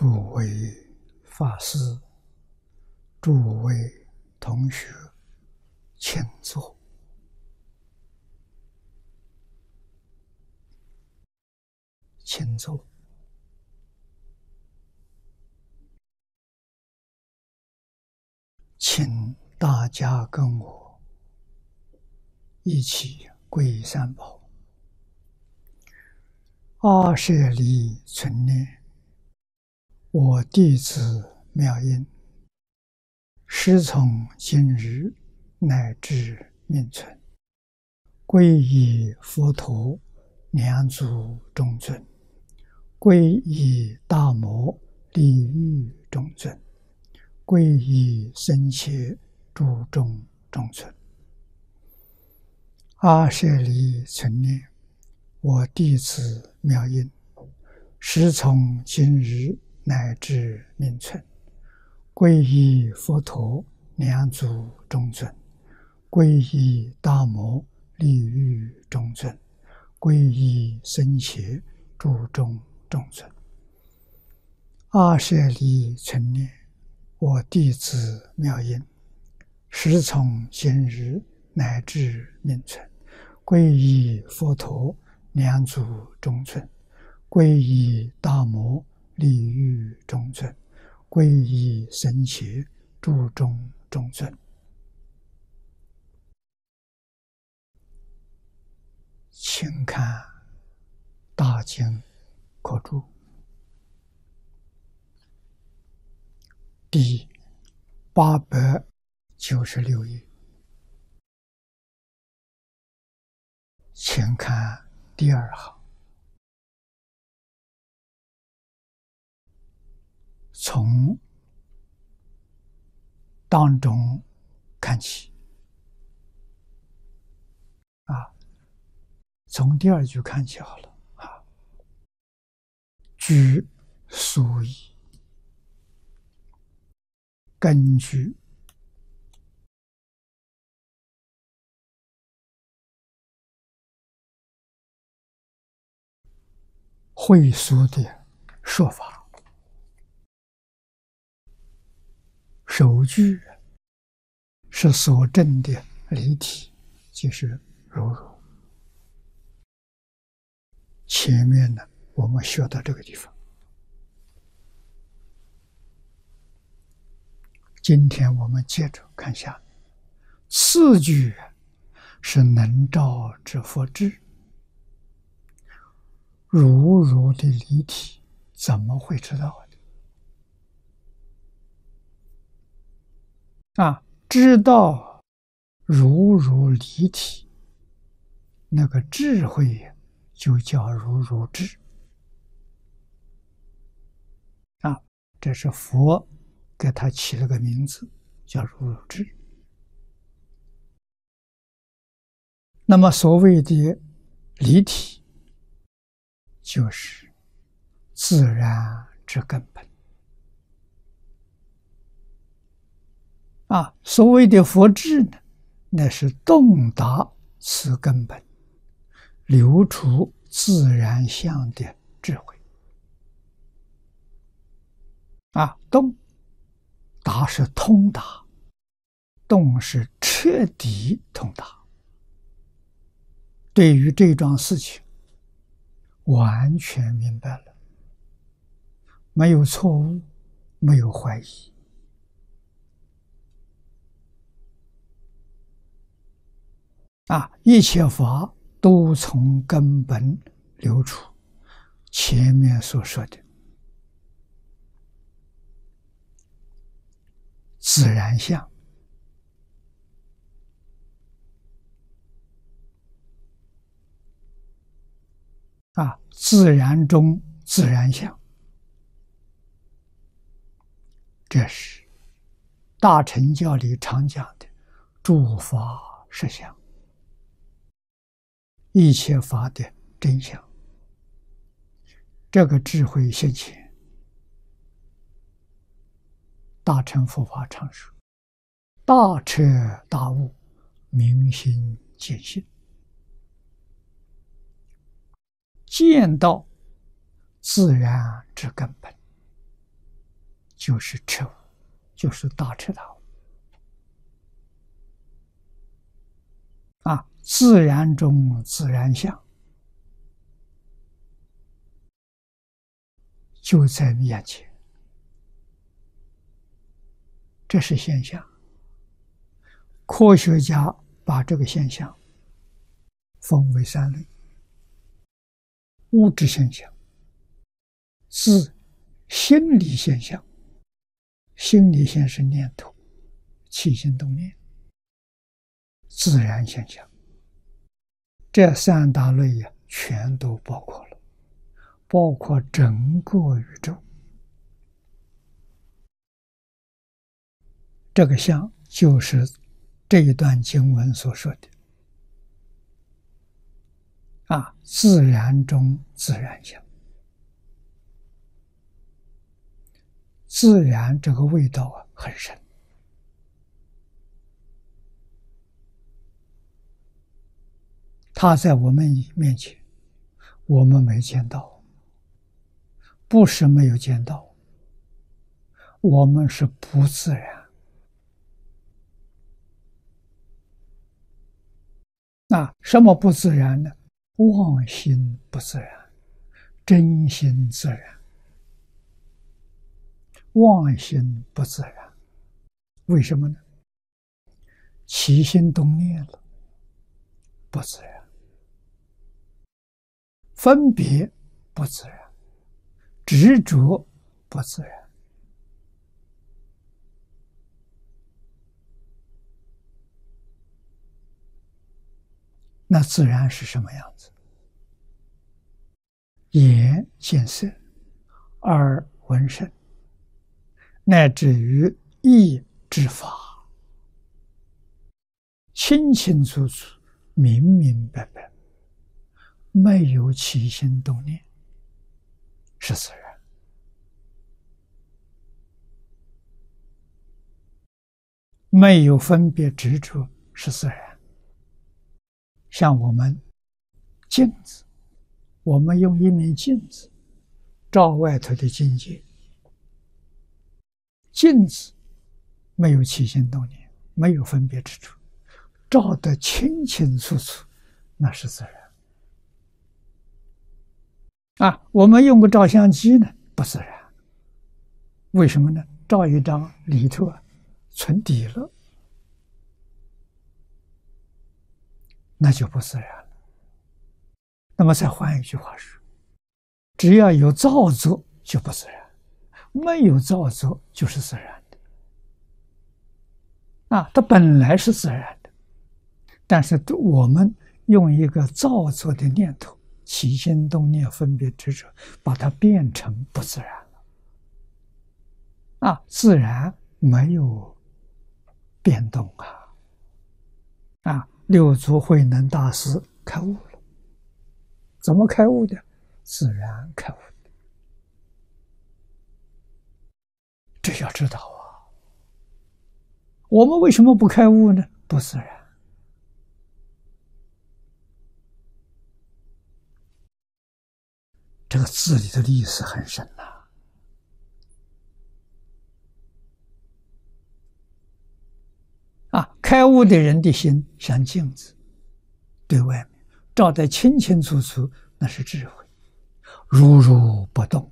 诸位法师、诸位同学，请坐。请坐。请大家跟我一起皈依三宝。阿舍离存念。 我弟子妙音，师从今日乃至命存，皈依佛陀两足中尊，皈依大摩利欲中尊，皈依僧伽诸众中尊。阿舍离存念，我弟子妙音，师从今日。 乃至命存，皈依佛陀两足中尊，皈依大摩利欲中尊，皈依僧伽诸众中尊。阿舍离存念，我弟子妙音，师从今日乃至命存，皈依佛陀两足中尊，皈依大摩。 利欲中尊，皈依僧伽诸众中尊。请看《大经科注》第896页，请看第二行。 从当中看起，从第二句看起好了啊。据俗义，根据会俗的说法。 首句是所证的离体，就是如如。前面呢，我们学到这个地方。今天我们接着看下次句，是能照之佛智。如如的离体怎么会知道啊？ 知道如如离体，那个智慧就叫如如智。这是佛给他起了个名字，叫如如智。那么所谓的离体，就是自然之根本。 所谓的佛智呢，那是洞达此根本，流出自然相的智慧。洞达是通达，洞是彻底通达，对于这桩事情完全明白了，没有错误，没有怀疑。 一切法都从根本流出。前面所说的自然相，自然中自然相，这是大乘教里常讲的诸法实相。 一切法的真相，这个智慧现前，大乘佛法常说：“大彻大悟，明心见性。”见到自然之根本，就是彻悟，就是大彻大悟啊！自然中自然相就在你眼前，这是现象。科学家把这个现象分为三类：物质现象、是心理现象，心理现象是念头、起心动念；自然现象，这三大类呀，全都包括了，包括整个宇宙。这个相就是这一段经文所说的啊，自然中自然相。自然这个味道啊，很深它在我们面前，我们没见到，不是没有见到，我们是不自然。那什么不自然呢？妄心不自然，真心自然。妄心不自然，为什么呢？起心动念了，不自然；分别不自然；执着不自然。那自然是什么样子？眼见色，耳闻声，乃至于意之法，清清楚楚、明明白白，没有起心动念，是自然。没有分别执着，是自然。像我们镜子，我们用一面镜子照外头的境界，镜子没有起心动念，没有分别之处，照得清清楚楚，那是自然啊。我们用个照相机呢，不自然。为什么呢？照一张里头啊，存底了，那就不自然了。那么再换一句话说，只要有造作就不自然，没有造作就是自然的啊，它本来是自然的，但是我们用一个造作的念头、起心动念、分别执着，把它变成不自然了啊。自然没有变动啊！六祖慧能大师开悟了，怎么开悟的？自然开悟的。这要知道啊，我们为什么不开悟呢？不自然。这个字里头的意思很深呐、啊。开悟的人的心像镜子，对外面照得清清楚楚，那是智慧，如如不动，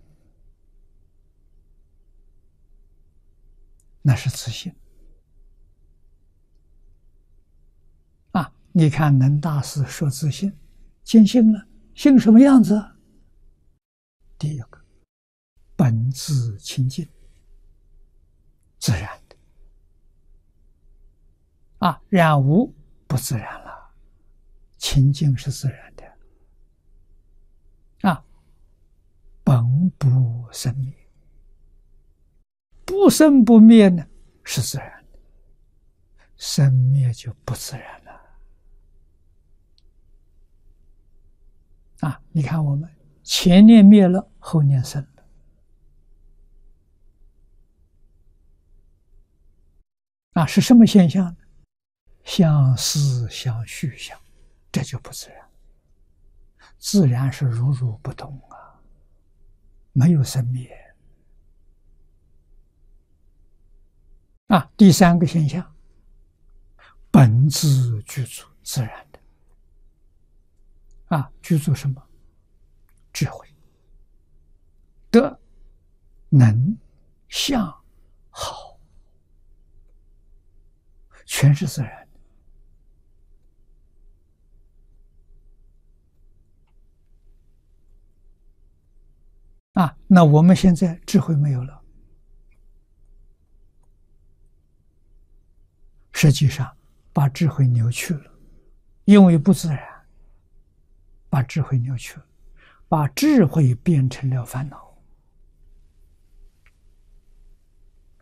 那是自信啊！你看能大师说自信，见性了，性什么样子？第一个，本自清净，自然。啊，染污不自然了，清净是自然的。啊，本不生灭，不生不灭呢是自然的，生灭就不自然了。啊，你看我们前念灭了，后念生了。啊，是什么现象呢？相思相续相，这就不自然。自然是如如不动啊，没有生灭啊，第三个现象，本自具足，自然的。啊，具足什么？智慧、德、能、相、好，全是自然的。啊，那我们现在智慧没有了。 实际上，把智慧扭曲了，因为不自然，把智慧扭曲了，把智慧变成了烦恼。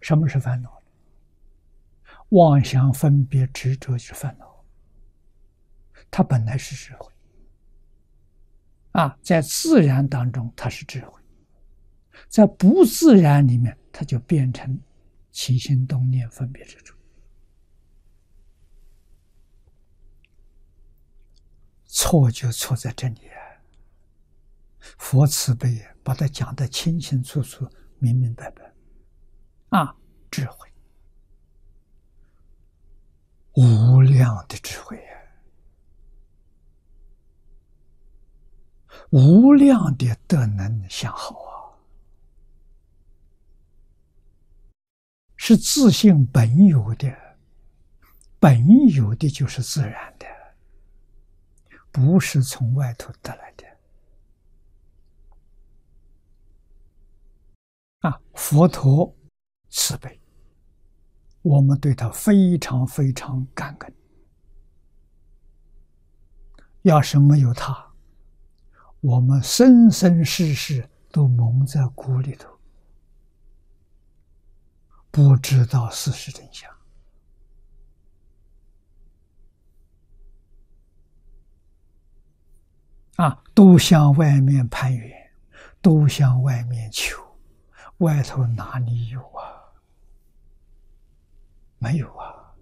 什么是烦恼？妄想、分别、执着就是烦恼，它本来是智慧啊，在自然当中它是智慧，在不自然里面，它就变成起心动念、分别执着。 错就错在这里啊！佛慈悲把它讲得清清楚楚、明明白白啊！智慧，无量的智慧啊！无量的德能相好啊！是自性本有的，本有的就是自然的。 不是从外头得来的啊！佛陀慈悲，我们对他非常非常感恩。要是没有他，我们生生世世都蒙在鼓里头，不知道事实真相。 啊，都向外面攀援，都向外面求，外头哪里有啊？没有啊！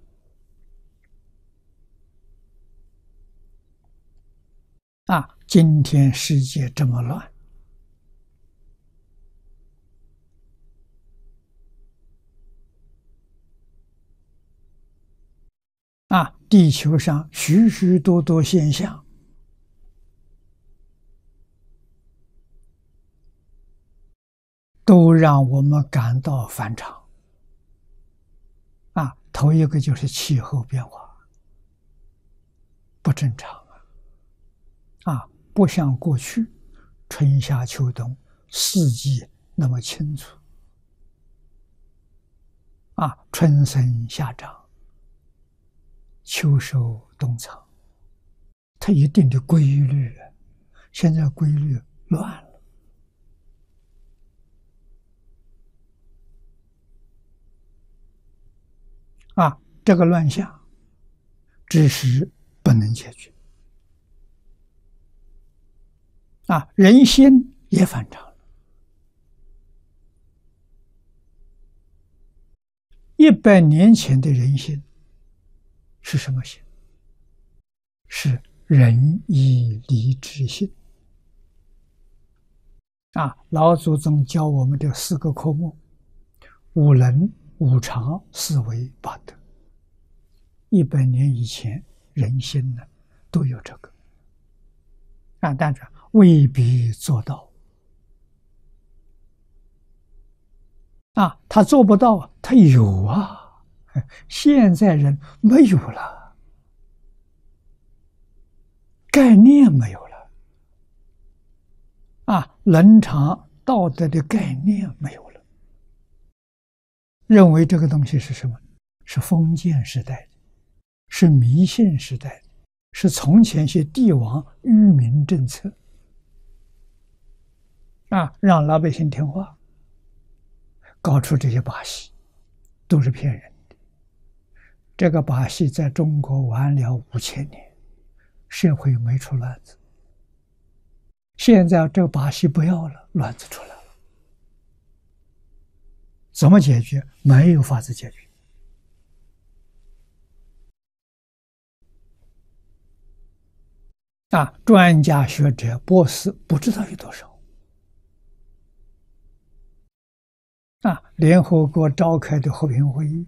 啊，今天世界这么乱，啊，地球上许许多多现象。 都让我们感到反常啊！头一个就是气候变化不正常啊，啊，不像过去春夏秋冬四季那么清楚啊，春生夏长，秋收冬藏，它一定的规律，现在规律乱了。 啊，这个乱象，知识不能解决。啊，人心也反常了。100年前的人心是什么心？是仁义礼智信。啊，老祖宗教我们的4个科目：五伦。 五常、四维、八德，100年以前人心呢都有这个，啊，但是未必做到，啊，他做不到，他有啊，现在人没有了，概念没有了，啊，伦常道德的概念没有了。 认为这个东西是什么？是封建时代的，是迷信时代的，是从前些帝王愚民政策啊，让老百姓听话，搞出这些把戏，都是骗人的。这个把戏在中国玩了5000年，社会没出乱子。现在这把戏不要了，乱子出来了。 怎么解决？没有法子解决。啊，专家学者、博士不知道有多少。啊，联合国召开的和平会议，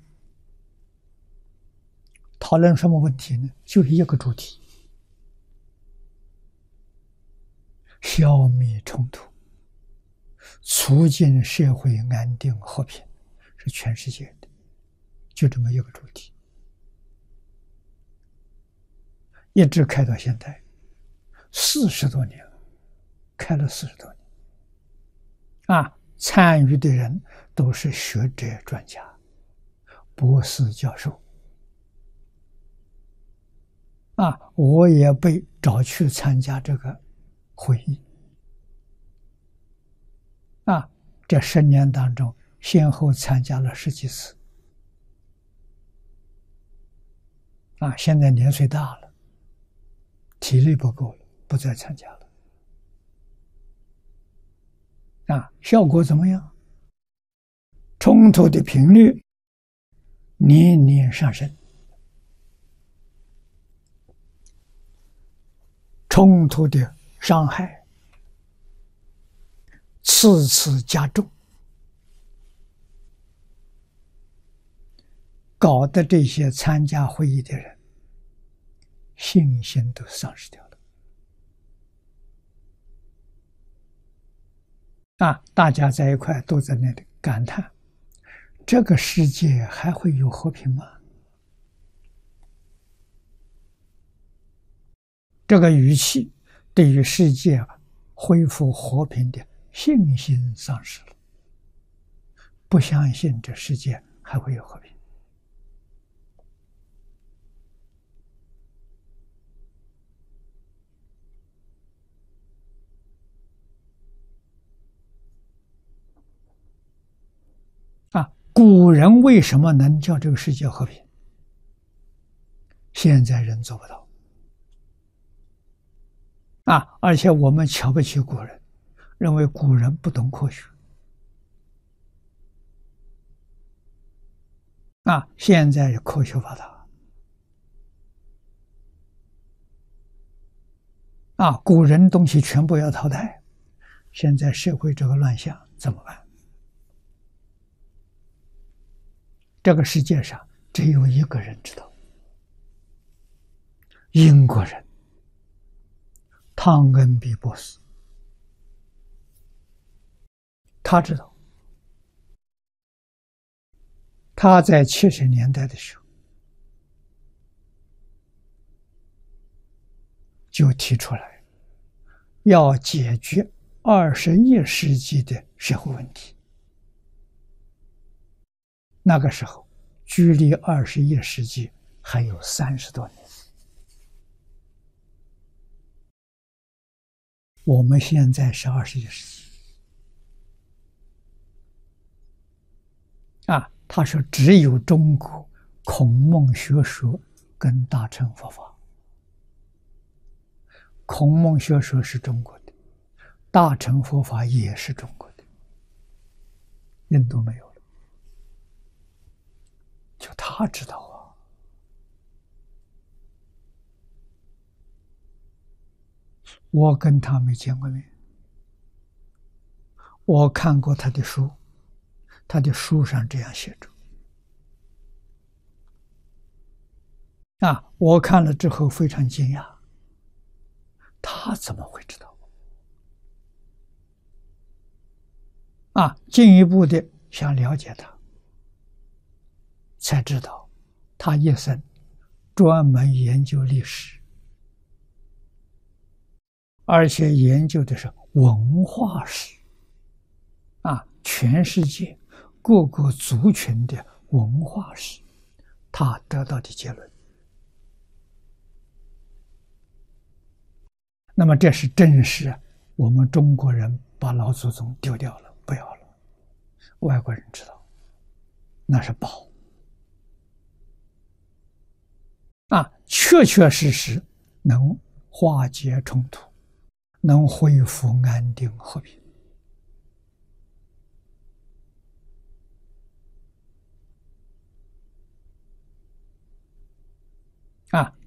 讨论什么问题呢？就一个主题：消弭冲突，促进社会安定和平，是全世界的，就这么一个主题，一直开到现在，40多年了，开了40多年。参与的人都是学者、专家、博士、教授。我也被找去参加这个会议。这10年当中，先后参加了10几次。现在年岁大了，体力不够了，不再参加了。效果怎么样？冲突的频率年年上升，冲突的伤害次次加重，搞得这些参加会议的人信心都丧失掉了。大家在一块都在那里感叹，这个世界还会有和平吗？这个语气对于世界恢复和平的信心丧失了，不相信这世界还会有和平。古人为什么能叫这个世界和平？现在人做不到。而且我们瞧不起古人，认为古人不懂科学。现在科学发达。古人东西全部要淘汰，现在社会这个乱象怎么办？这个世界上只有一个人知道，英国人汤恩比博士，他知道。他在70年代的时候就提出来，要解决21世纪的社会问题。那个时候距离21世纪还有30多年。我们现在是21世纪。他说只有中国孔孟学说跟大乘佛法。孔孟学说是中国的，大乘佛法也是中国的，印度没有。就他知道。我跟他没见过面，我看过他的书，他的书上这样写着。我看了之后非常惊讶，他怎么会知道？进一步的想了解他，才知道他一生专门研究历史，而且研究的是文化史，全世界各个族群的文化史，他得到的结论。那么这是正是我们中国人把老祖宗丢掉了，不要了，外国人知道那是宝。确确实实能化解冲突，能恢复安定和平。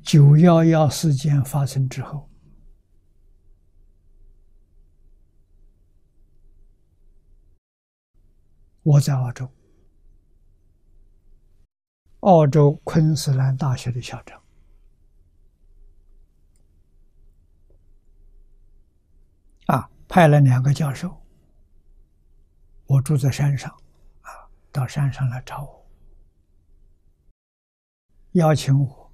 911事件发生之后，我在澳洲，澳洲昆士兰大学的校长，派了2个教授。我住在山上，到山上来找我，邀请我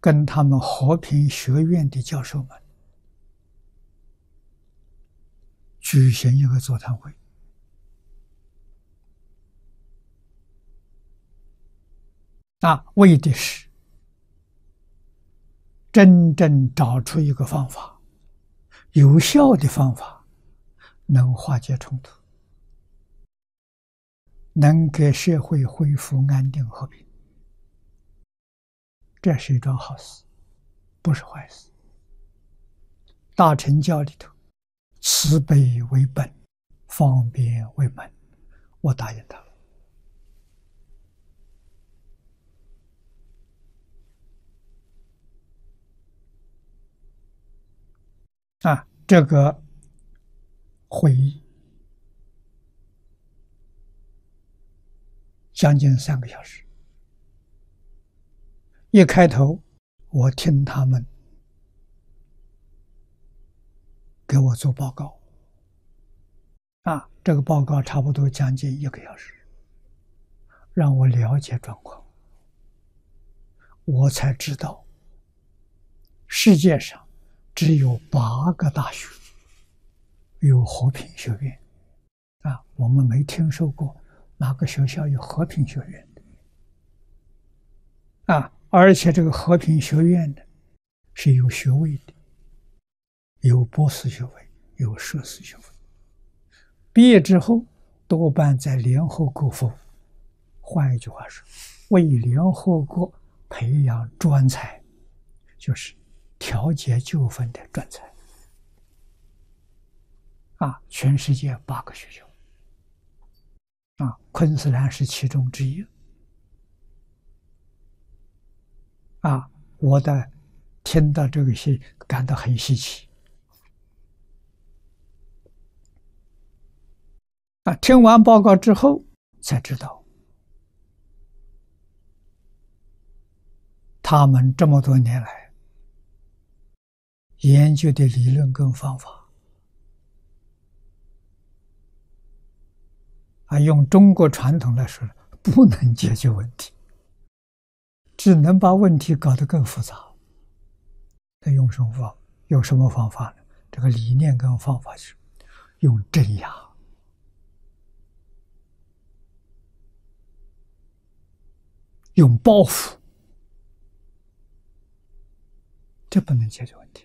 跟他们和平学院的教授们举行一个座谈会。为的是真正找出一个方法，有效的方法，能化解冲突，能给社会恢复安定和平。这是一桩好事，不是坏事。大乘教里头，慈悲为本，方便为门，我答应他了。这个会议将近3个小时。一开头，我听他们给我做报告，这个报告差不多将近1个小时，让我了解状况。我才知道，世界上只有8个大学有和平学院，我们没听说过哪个学校有和平学院的，而且这个和平学院的是有学位的，有博士学位，有硕士学位。毕业之后多半在联合国服务，换一句话说，为联合国培养专才，就是调解纠纷的专才。全世界8个学校，昆士兰是其中之一。我的听到这个事感到很稀奇。听完报告之后才知道，他们这么多年来研究的理论跟方法，用中国传统来说，不能解决问题，只能把问题搞得更复杂。那用什么方法呢？这个理念跟方法是用镇压，用报复，这不能解决问题。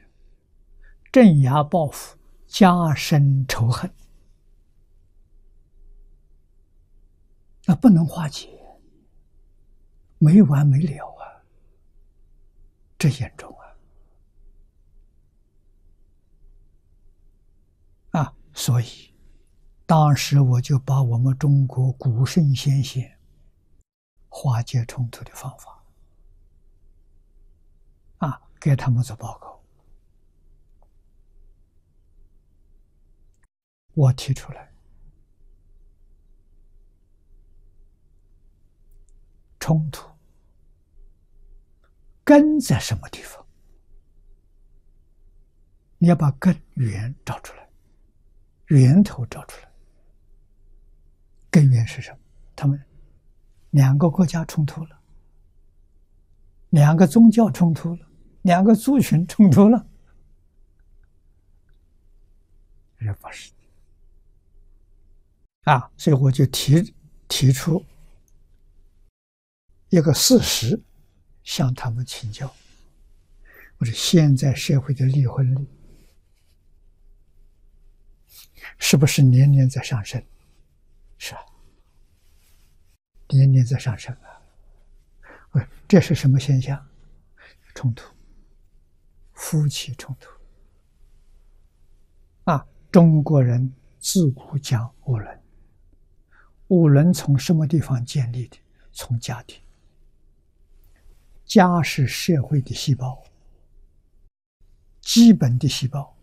镇压报复，加深仇恨，那不能化解，没完没了啊！这严重啊！所以当时我就把我们中国古圣先贤化解冲突的方法给他们做报告。我提出来，冲突根在什么地方？你要把根源找出来，源头找出来。根源是什么？他们2个国家冲突了，2个宗教冲突了，2个族群冲突了，这不是。所以我就提出一个事实向他们请教。我说现在社会的离婚率是不是年年在上升？是啊，年年在上升啊！这是什么现象？冲突，夫妻冲突。中国人自古讲五伦。五伦从什么地方建立的？从家庭。家是社会的细胞，基本的细胞。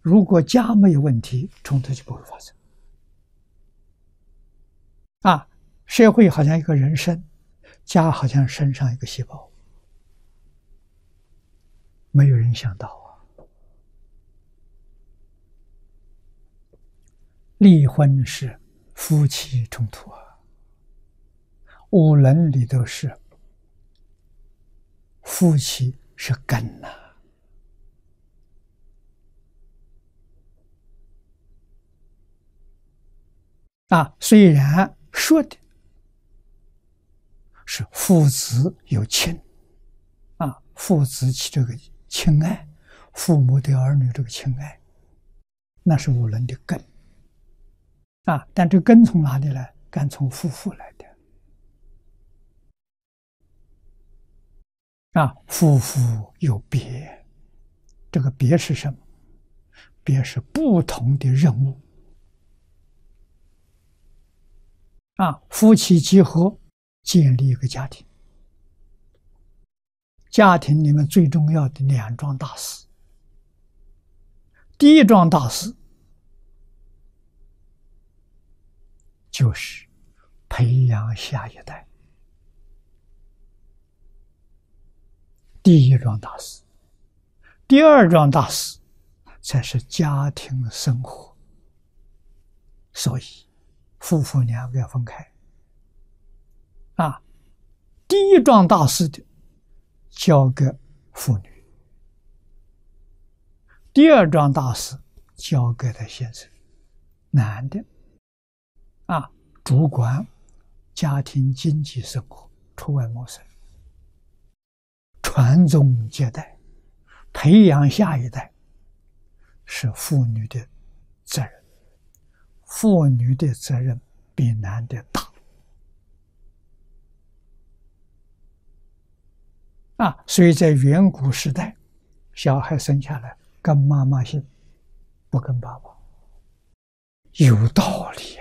如果家没有问题，冲突就不会发生。社会好像一个人身，家好像身上一个细胞，没有人想到啊。离婚是夫妻冲突啊，五伦里头是夫妻是根呐、啊。 虽然说的是父子有亲，父子这个亲爱，父母对儿女这个亲爱，那是五伦的根，但这根从哪里来？根从夫妇来的，夫妇有别，这个别是什么？别是不同的任务。 夫妻结合，建立一个家庭。家庭里面最重要的两桩大事。第一桩大事就是培养下一代。第一桩大事，第二桩大事才是家庭生活。所以。 夫妇两个要分开。第一桩大事的交给妇女，第二桩大事交给他先生，男的，主管家庭经济生活，出外谋生，传宗接代，培养下一代，是妇女的责任。 妇女的责任比男的大，所以在远古时代，小孩生下来跟妈妈姓，不跟爸爸，有道理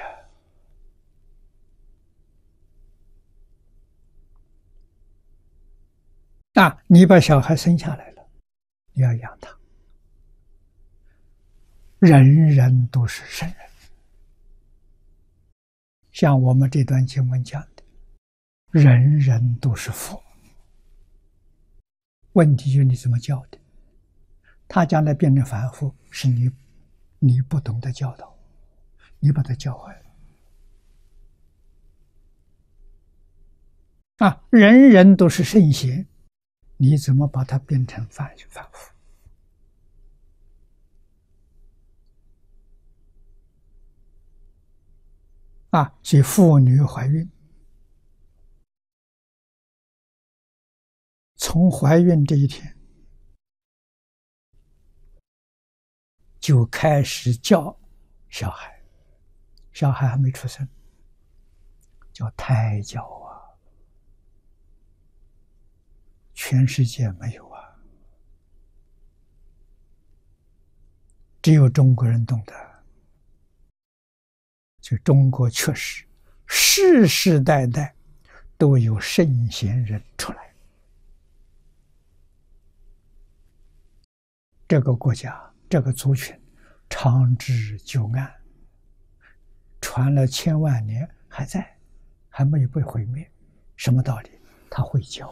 啊。你把小孩生下来了，你要养他，人人都是圣人。 像我们这段经文讲的，人人都是佛。问题就是你怎么教的？他将来变成凡夫，是你不懂得教导，你把他教坏了。人人都是圣贤，你怎么把他变成凡夫？ 所以妇女怀孕，从怀孕这一天就开始叫小孩，小孩还没出生，叫胎教啊，全世界没有啊，只有中国人懂得。 所以，中国确实世世代代都有圣贤人出来。这个国家、这个族群长治久安，传了千万年，还在，还没有被毁灭。什么道理？他会教。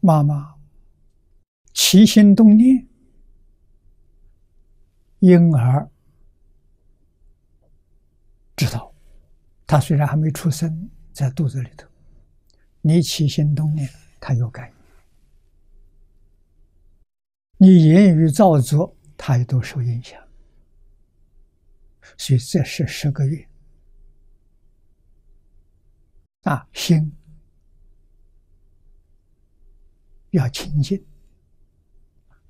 妈妈起心动念，婴儿知道，他虽然还没出生，在肚子里头，你起心动念，他有感应；你言语造作，他也都受影响。所以这是10个月，心。 要清净，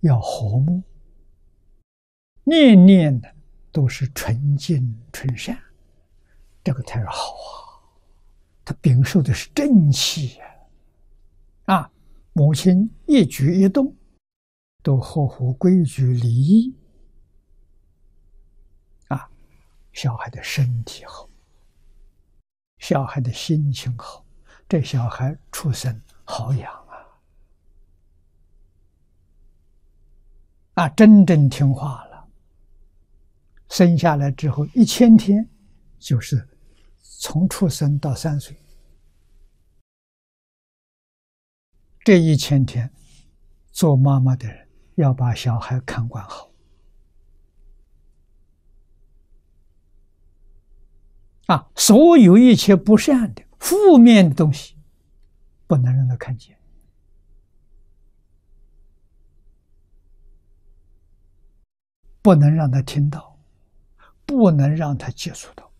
要和睦，念念的都是纯净纯善，这个才是好啊！他秉受的是正气啊，母亲一举一动都合乎规矩礼仪啊，小孩的身体好，小孩的心情好，这小孩出生好养。啊，真正听话了。生下来之后1000天，就是从出生到3岁，这1000天，做妈妈的人要把小孩看管好。 啊，所有一切不善的、负面的东西，不能让他看见。不能让他听到，不能让他接触到。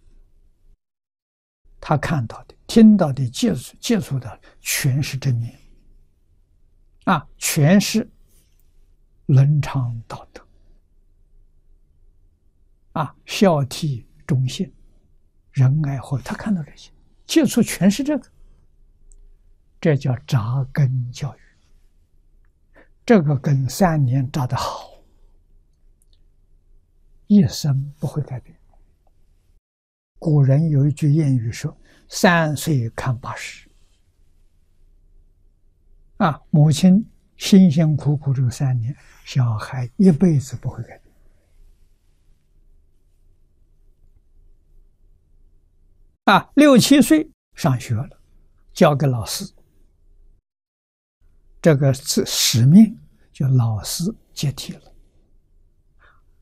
他看到的、听到的、接触到的，全是正面。啊，全是伦常道德。啊，孝悌忠信。 仁爱和他看到这些，接触全是这个，这叫扎根教育。这个根3年扎得好，一生不会改变。古人有一句谚语说：“3岁看80。”啊，母亲辛辛苦苦这3年，小孩一辈子不会改变。 啊，6、7岁上学了，交给老师，这个使命就老师接替了。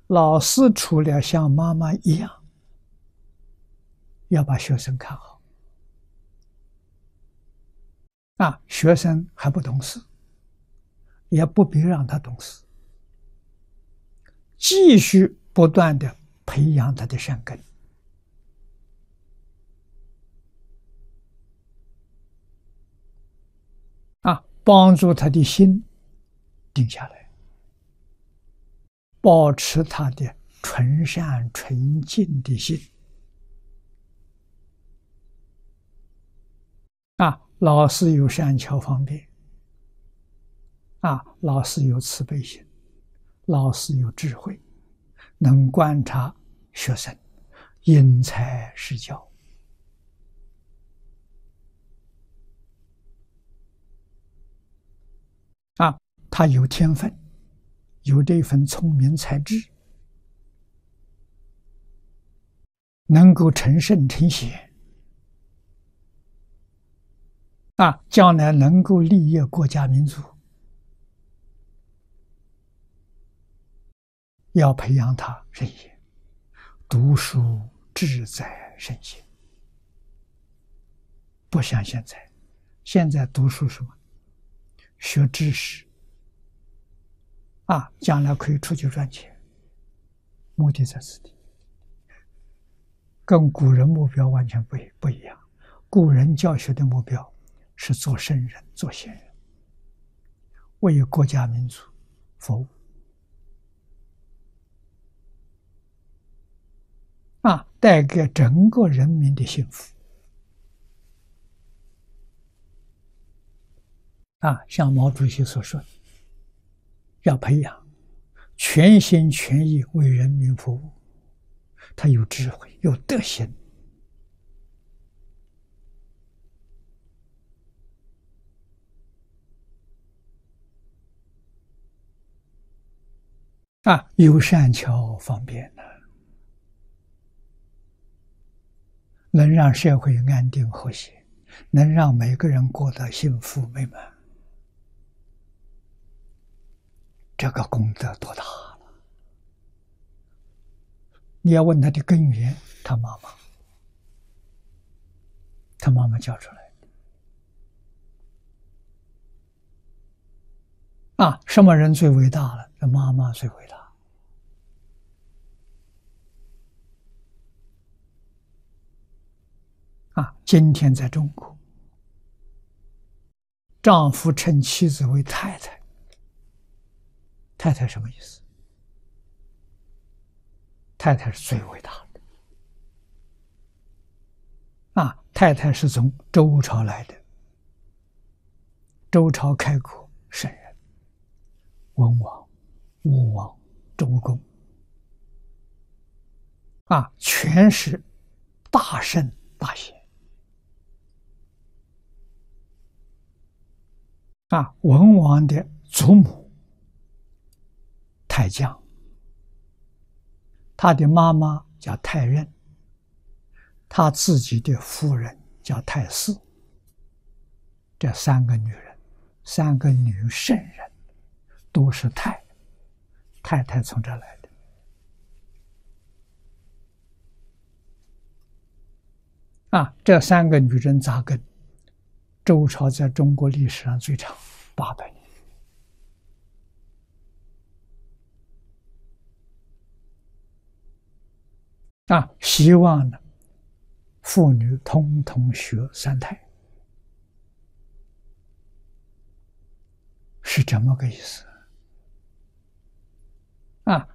老师除了像妈妈一样，要把学生看好。啊，学生还不懂事，也不必让他懂事，继续不断的培养他的善根。 帮助他的心定下来，保持他的纯善纯净的心。啊，老师有善巧方便，啊，老师有慈悲心，老师有智慧，能观察学生，因材施教。 啊，他有天分，有这份聪明才智，能够成圣成贤，啊，将来能够立业国家民族，要培养他圣贤，读书志在圣贤，不像现在，现在读书什么？ 学知识，啊，将来可以出去赚钱，目的在此地，跟古人目标完全不一样。古人教学的目标是做圣人、做贤人，为国家民族服务。啊，带给整个人民的幸福。 啊，像毛主席所说的，要培养全心全意为人民服务，他有智慧，有德行，啊，有善巧方便呢，能让社会安定和谐，能让每个人过得幸福美满。 这个功德多大了！你要问他的根源，他妈妈教出来的。啊，什么人最伟大了？这妈妈最伟大。啊，今天在中国，丈夫称妻子为太太。 太太什么意思？太太是最伟大的啊！太太是从周朝来的，周朝开国圣人，文王、武王、周公啊，全是大圣大贤啊！文王的祖母。太将，他的妈妈叫太任，他自己的夫人叫太姒。这三个女人，三个女圣人，都是太从这来的。这三个女人扎根，周朝在中国历史上最长，800年。希望呢，妇女通通学三胎，是这么个意思。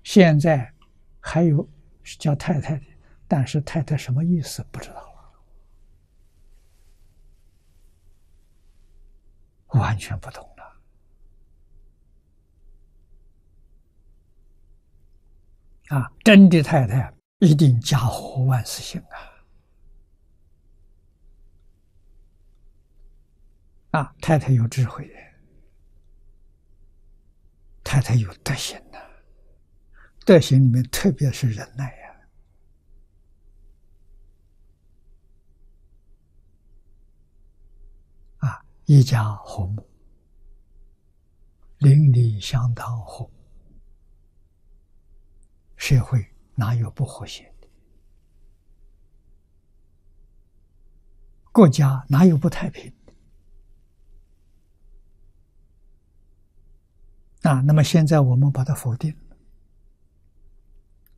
现在还有叫太太的，但是太太什么意思不知道了，完全不懂了。真的太太一定家和万事兴啊！太太有智慧，太太有德行的，德行里面特别是忍耐啊！一家和睦，邻里相当和睦，社会哪有不和谐的？国家哪有不太平的？那么现在我们把它否定了，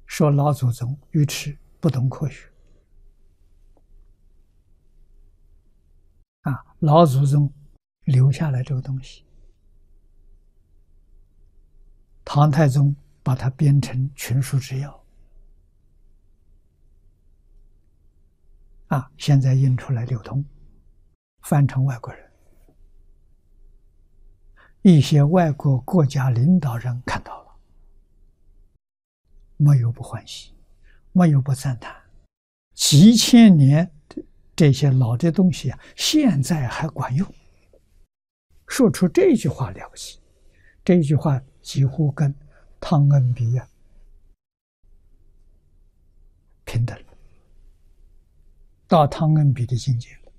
说老祖宗愚痴，不懂科学。老祖宗留下来这个东西，唐太宗把它编成群书之要。现在印出来流通，翻成外国人，一些外国国家领导人看到了，没有不欢喜，没有不赞叹。几千年这些老的东西现在还管用。说出这句话了不起，这句话几乎跟汤恩比平等了。到汤恩比的境界了，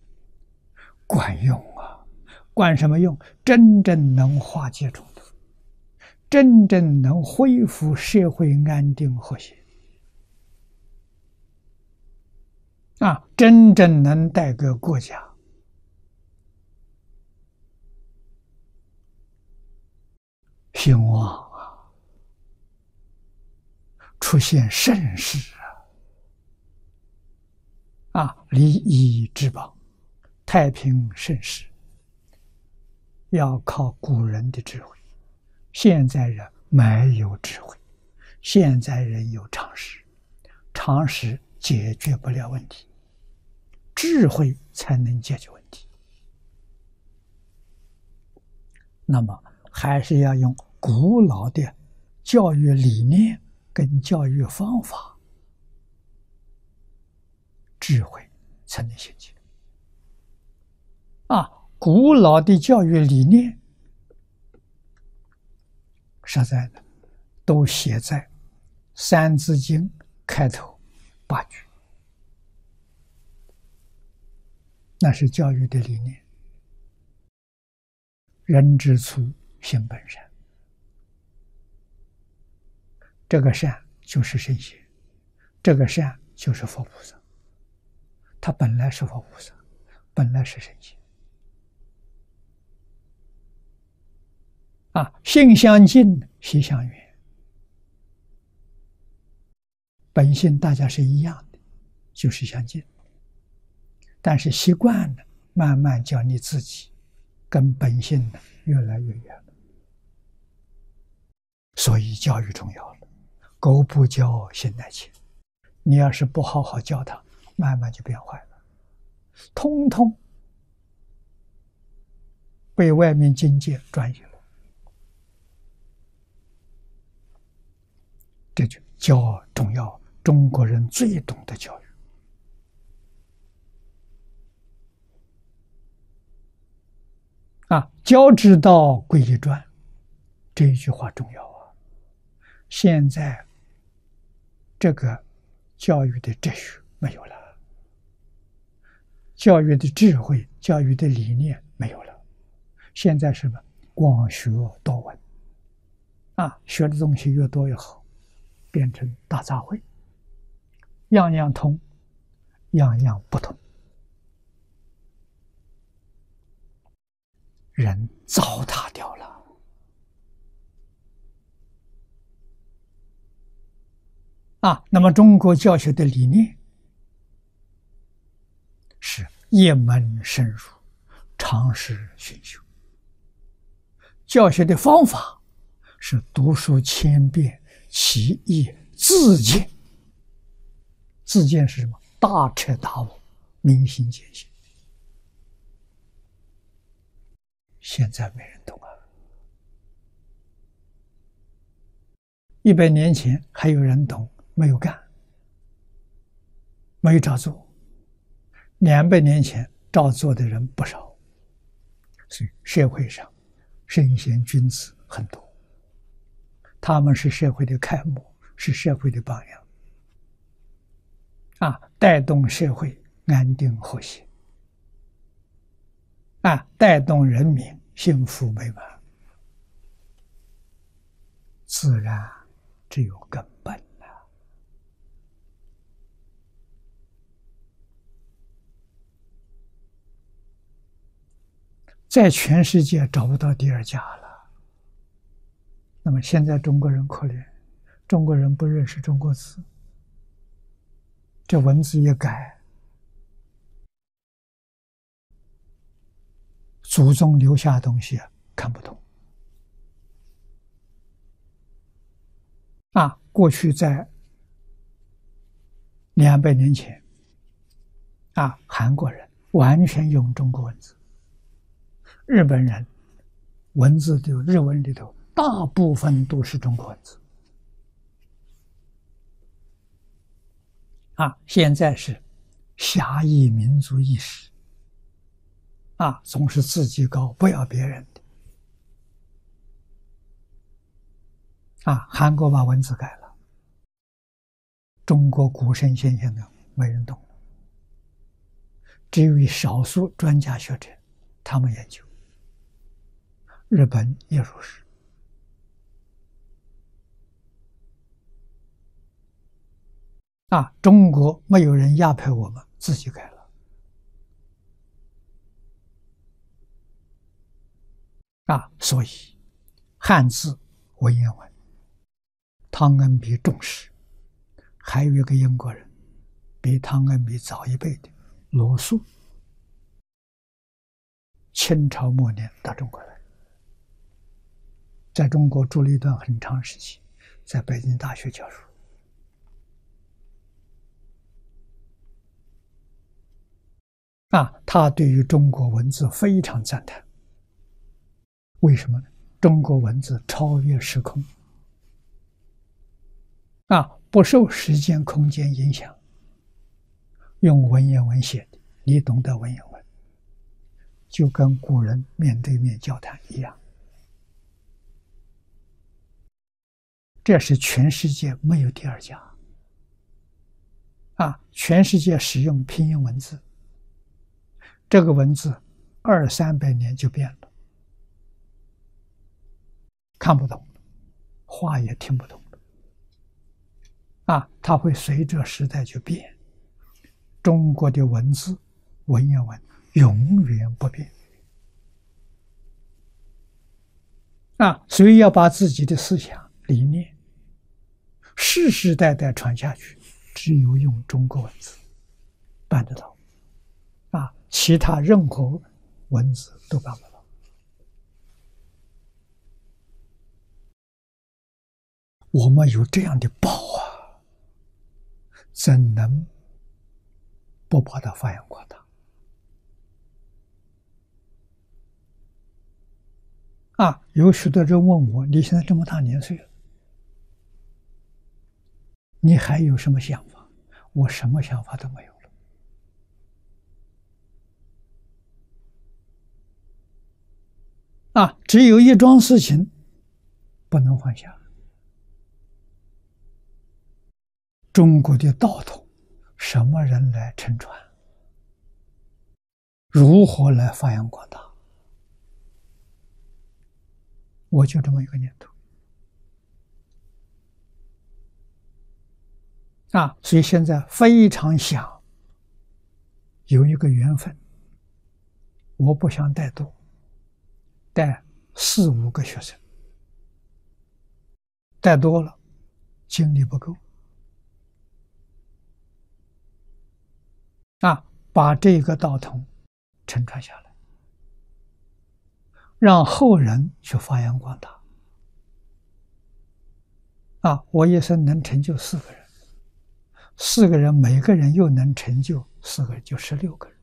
管用啊！管什么用？真正能化解冲突，真正能恢复社会安定和谐，真正能带给国家兴旺出现盛世。礼仪之邦，太平盛世，要靠古人的智慧。现在人没有智慧，现在人有常识，常识解决不了问题，智慧才能解决问题。那么还是要用古老的教育理念跟教育方法，智慧才能兴起。古老的教育理念，实在的，都写在《三字经》开头8句，那是教育的理念。人之初，性本善，这个善就是圣贤，这个善就是佛菩萨。他本来是佛菩萨，本来是神仙。性相近，习相远。本性大家是一样的，就是相近。但是习惯呢，慢慢叫你自己跟本性呢越来越远了。所以教育重要了。苟不教，性乃迁。你要是不好好教他，慢慢就变坏了，通通被外面境界转移了。这就教重要，中国人最懂得教育。教之道，贵以专，这一句话重要啊！现在这个教育的哲学没有了，教育的智慧、教育的理念没有了。现在什么？广学多闻啊，学的东西越多越好，变成大杂烩，样样通，样样不通，人糟蹋掉了。 那么中国教学的理念是一门深入，常识熏修。教学的方法是读书千遍，其义自见。自见是什么？大彻大悟，明心见性。现在没人懂啊！100年前还有人懂。 没有干，没有照做。200年前照做的人不少，所以社会上圣贤君子很多，他们是社会的楷模，是社会的榜样，带动社会安定和谐，带动人民幸福美满，自然只有根本。 在全世界找不到第二家了。那么现在中国人可怜，中国人不认识中国字，这文字一改，祖宗留下的东西看不懂。过去在200年前，韩国人完全用中国文字。 日本人文字的日文里头，大部分都是中国文字。现在是狭义民族意识，总是自己高，不要别人的。韩国把文字改了，中国古圣先贤的没人懂了，只有少数专家学者他们研究。 日本也如是，中国没有人压迫我们，自己改了，所以汉字文言文，汤恩比重视，还有一个英国人，比汤恩比早一辈的罗素，清朝末年到中国来。 在中国住了一段很长时期，在北京大学教书。他对于中国文字非常赞叹。为什么呢？中国文字超越时空，不受时间、空间影响。用文言文写的，你懂得文言文，就跟古人面对面交谈一样。 这是全世界没有第二家，全世界使用拼音文字，这个文字200-300年就变了，看不懂，话也听不懂，它会随着时代就变。中国的文字文言文永远不变，所以要把自己的思想理念。 世世代代传下去，只有用中国文字办得到，其他任何文字都办不到。我们有这样的宝怎能不把它发扬光大？有许多人问我：“你现在这么大年岁了？” 你还有什么想法？我什么想法都没有了。只有一桩事情不能放下，中国的道统，什么人来承传？如何来发扬光大？我就这么一个念头啊！所以现在非常想有一个缘分，我不想带多，带4、5个学生，带多了精力不够啊！把这个道统承传下来，让后人去发扬光大啊！我一生能成就4个人，4个人每个人又能成就4个人，就16个人，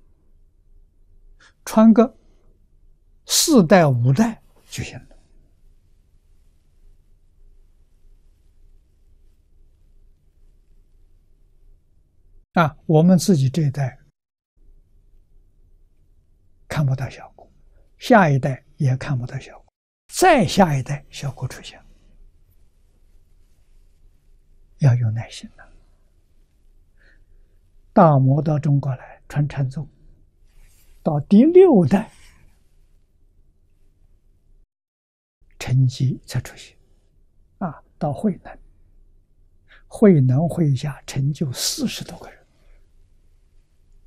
传个4代5代就行了啊！我们自己这一代看不到效果，下一代也看不到效果，再下一代效果出现，要有耐心的。大摩到中国来传禅宗，到第6代成绩才出现啊！到慧能，慧能慧下成就40多个人，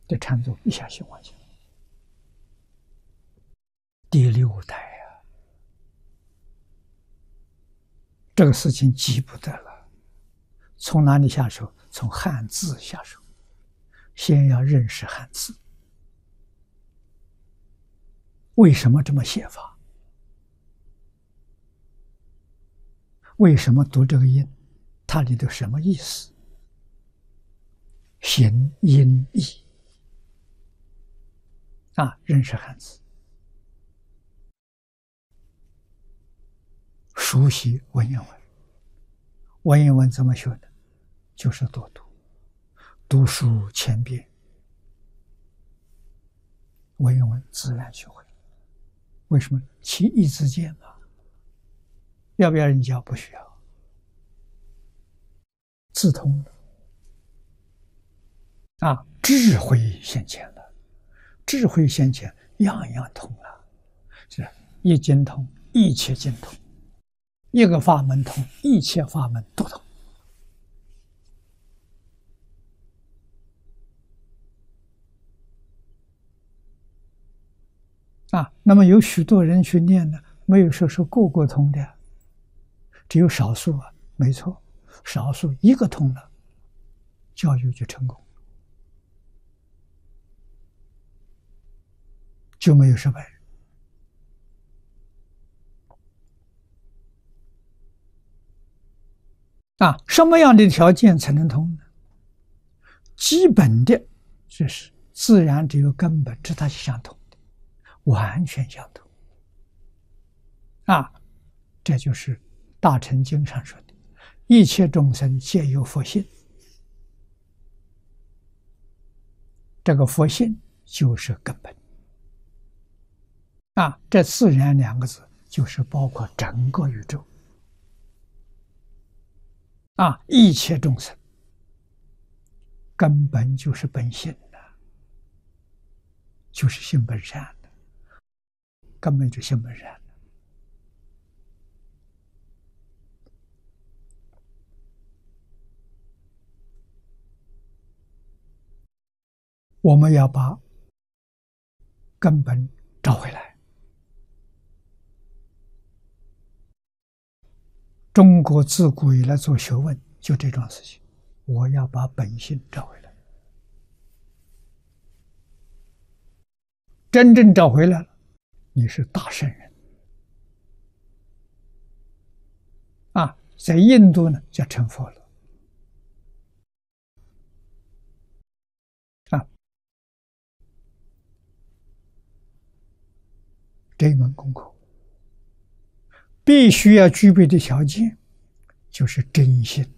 这禅宗一下兴旺起来。第6代啊，这个事情急不得了。从哪里下手？从汉字下手，先要认识汉字。为什么这么写法？为什么读这个音？它里头什么意思？形音义啊，认识汉字。熟悉文言文，文言文怎么学的？就是多读，读书千遍，文言文自然学会。为什么？其义自见啊！要不要人教？不需要，自通了啊！智慧现前了，智慧现前，样样通了，是一经通，一切经通。一个法门通，一切法门都通啊！那么有许多人去念呢，没有说是个个通的，只有少数啊，没错，少数一个通了，教育就成功，就没有失败。啊，什么样的条件才能通呢？基本的，就是自然只有根本，这它是相同的，完全相同。啊，这就是《大乘经》上说的：“一切众生皆有佛性。”这个佛性就是根本。啊，这“自然”2个字，就是包括整个宇宙。啊，一切众生根本就是本性的，就是性本善的，根本就性本善的。我们要把根本找回来。中国自古以来做学问就这桩事情，我要把本性找回来。真正找回来了，你是大圣人啊！在印度呢，叫成佛了啊！这一门功课必须要具备的条件，就是真心，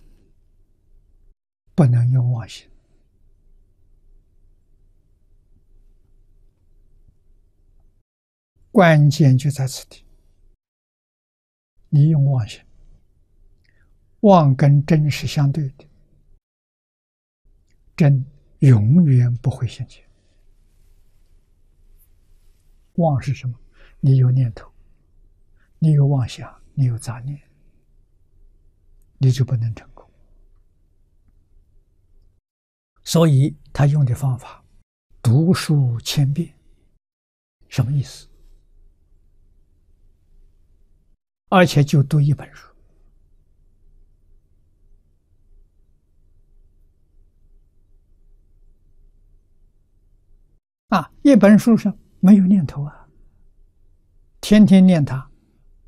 不能用妄心。关键就在此地。你用妄心，妄跟真是相对的，真永远不会现前。妄是什么？你有念头，你有妄想，你有杂念，你就不能成功。所以他用的方法，读书千遍，什么意思？而且就读一本书。 一本书上没有念头啊，天天念它，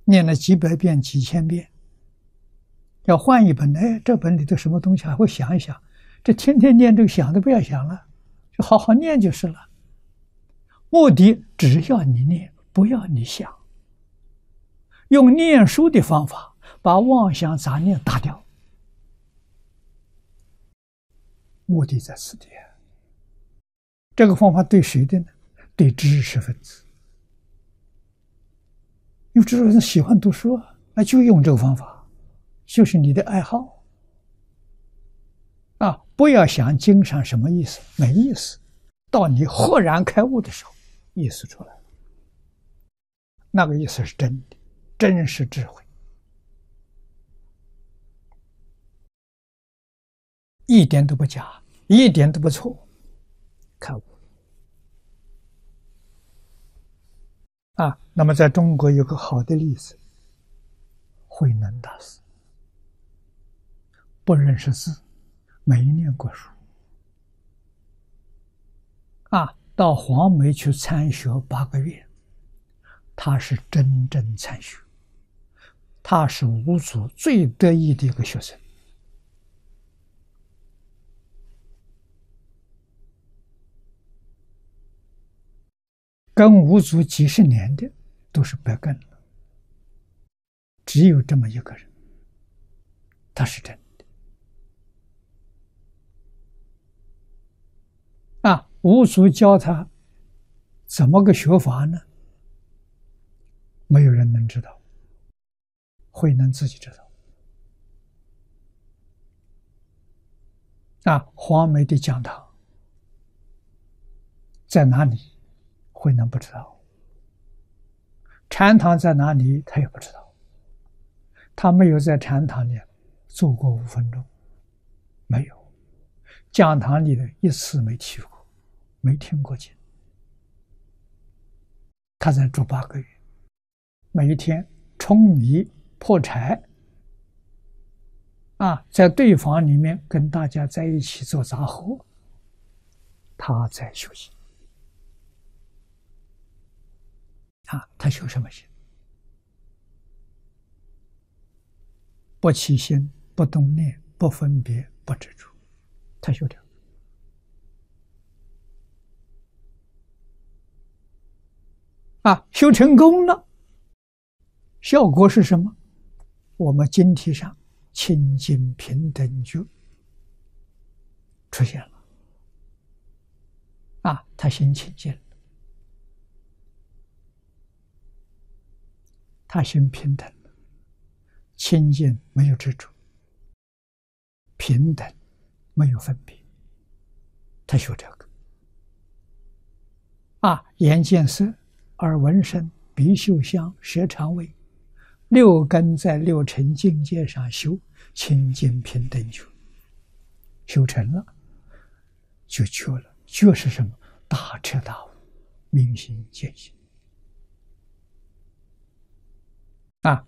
念了几百遍、几千遍。要换一本，哎，这本里头什么东西还会想一想，这天天念这个想都不要想了，就好好念就是了。目的只要你念，不要你想。用念书的方法把妄想杂念打掉，目的在此地。 这个方法对谁的呢？对知识分子，因为知识分子喜欢读书啊，那就用这个方法，就是你的爱好啊！不要想经上什么意思，没意思。到你豁然开悟的时候，意思出来了，那个意思是真的，真是智慧，一点都不假，一点都不错。 开悟啊！那么，在中国有个好的例子，慧能大师不认识字，没念过书啊，到黄梅去参学8个月，他是真正参学，他是五祖最得意的一个学生。 跟五祖几十年的都是白跟了，只有这么一个人，他是真的啊！五祖教他怎么个学法呢？没有人能知道，慧能自己知道。啊，黄梅的讲堂在哪里？ 慧能不知道，禅堂在哪里，他也不知道。他没有在禅堂里坐过5分钟，没有；讲堂里的一次没去过，没听过经。他在住8个月，每一天舂米破柴，在对房里面跟大家在一起做杂活，他在修行。 他修什么心？不起心，不动念，不分别，不执着。他修这个修成功了，效果是什么？我们经题上清净平等觉出现了他心清净了。 他心平等，清净没有执着，平等没有分别。他学这个眼见色，耳闻声，鼻嗅香，舌尝味，6根在6尘境界上修清净平等觉，修成了就觉了。觉是什么？大彻大悟，明心见性。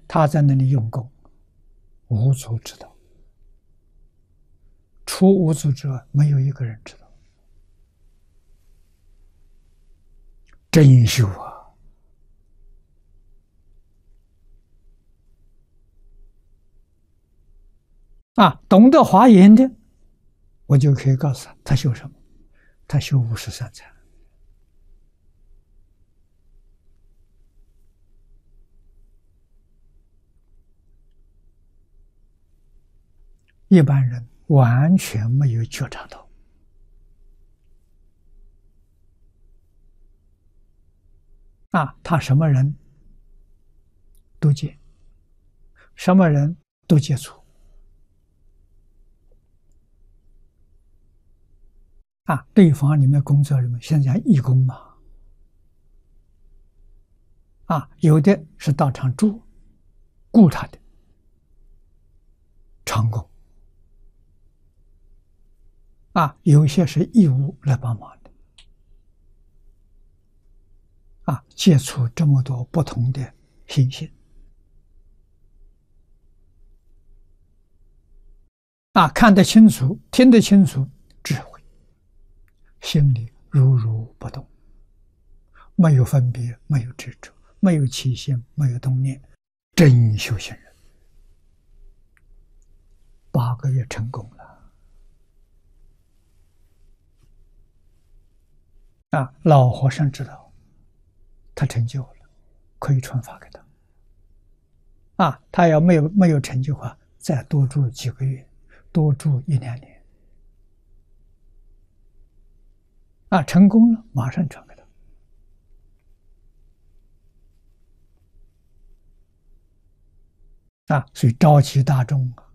他在那里用功，无足知道。除无足之外，没有一个人知道。真修啊！懂得华严的，我就可以告诉他修什么。他修53禅。 一般人完全没有觉察到，他什么人都见，什么人都接触，啊，对方里面工作人员，现在义工嘛，啊，有的是到场住，雇他的长工，啊，有些是义务来帮忙的，啊，接触这么多不同的情形，啊，看得清楚，听得清楚，智慧。 心里如如不动，没有分别，没有执着，没有起心，没有动念，真修行人。8个月成功了，啊，老和尚知道他成就了，可以传法给他。啊，他要没有成就啊，再多住几个月，多住1、2年。 啊，成功了，马上传给他。啊，所以召集大众啊，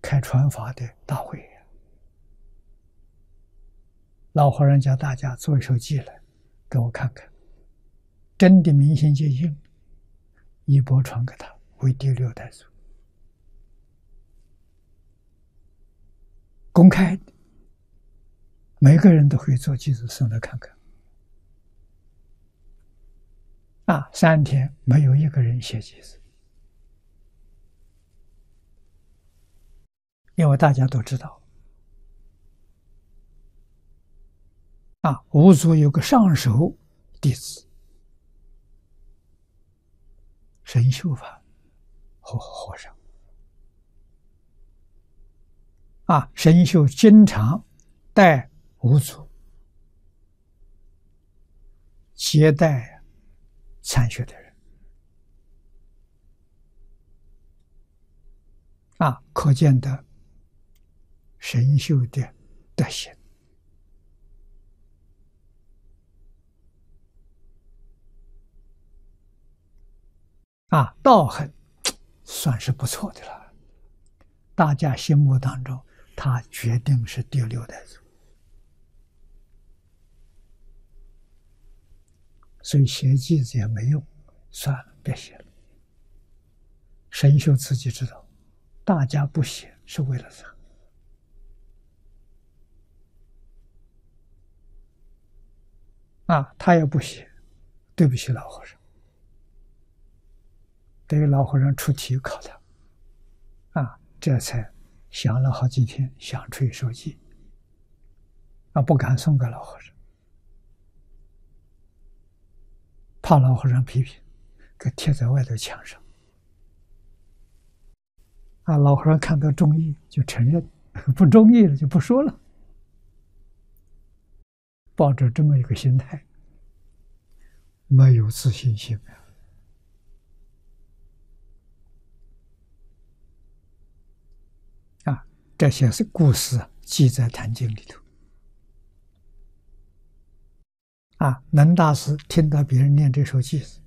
开传法的大会啊，老和尚叫大家做一首偈来，给我看看，真的明心见性，衣钵传给他为第6代祖，公开的。 每个人都可以做祭祖送来看看，啊，3天没有一个人写祭祖，因为大家都知道，啊，五祖有个上首弟子沈秀凡和尚，啊，沈秀经常带。 五祖接待参学的人，啊，可见得神秀的德行。啊，道行算是不错的了。大家心目当中，他决定是第6代祖。 所以写祭子也没用，算了，别写了。神秀自己知道，大家不写是为了啥？啊，他也不写，对不起老和尚，等于老和尚出题考他，啊，这才想了好几天，想出一首偈，啊，不敢送给老和尚。 怕老和尚批评，给贴在外头墙上。啊，老和尚看到中意就承认，不中意了就不说了。抱着这么一个心态，没有自信心啊！啊，这些是故事记在《坛经》里头。 啊，能大师听到别人念这首偈子，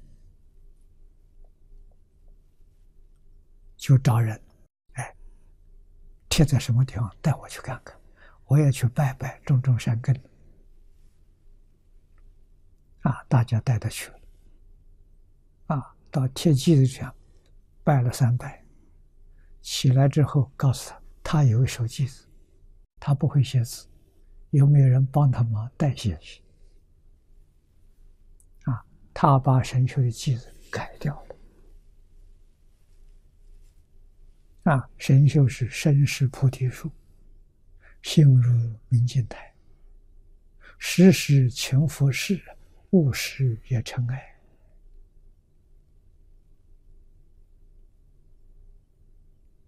就找人，哎，贴在什么地方，带我去看看，我也去拜拜，种种善根。啊，大家带他去了。啊，到贴偈子上拜了3拜，起来之后告诉他，他有一首偈子，他不会写字，有没有人帮他忙代写？ 他把神秀的偈子改掉了。啊，神秀是身是菩提树，性如明镜台。时时勤拂拭，勿使惹尘埃。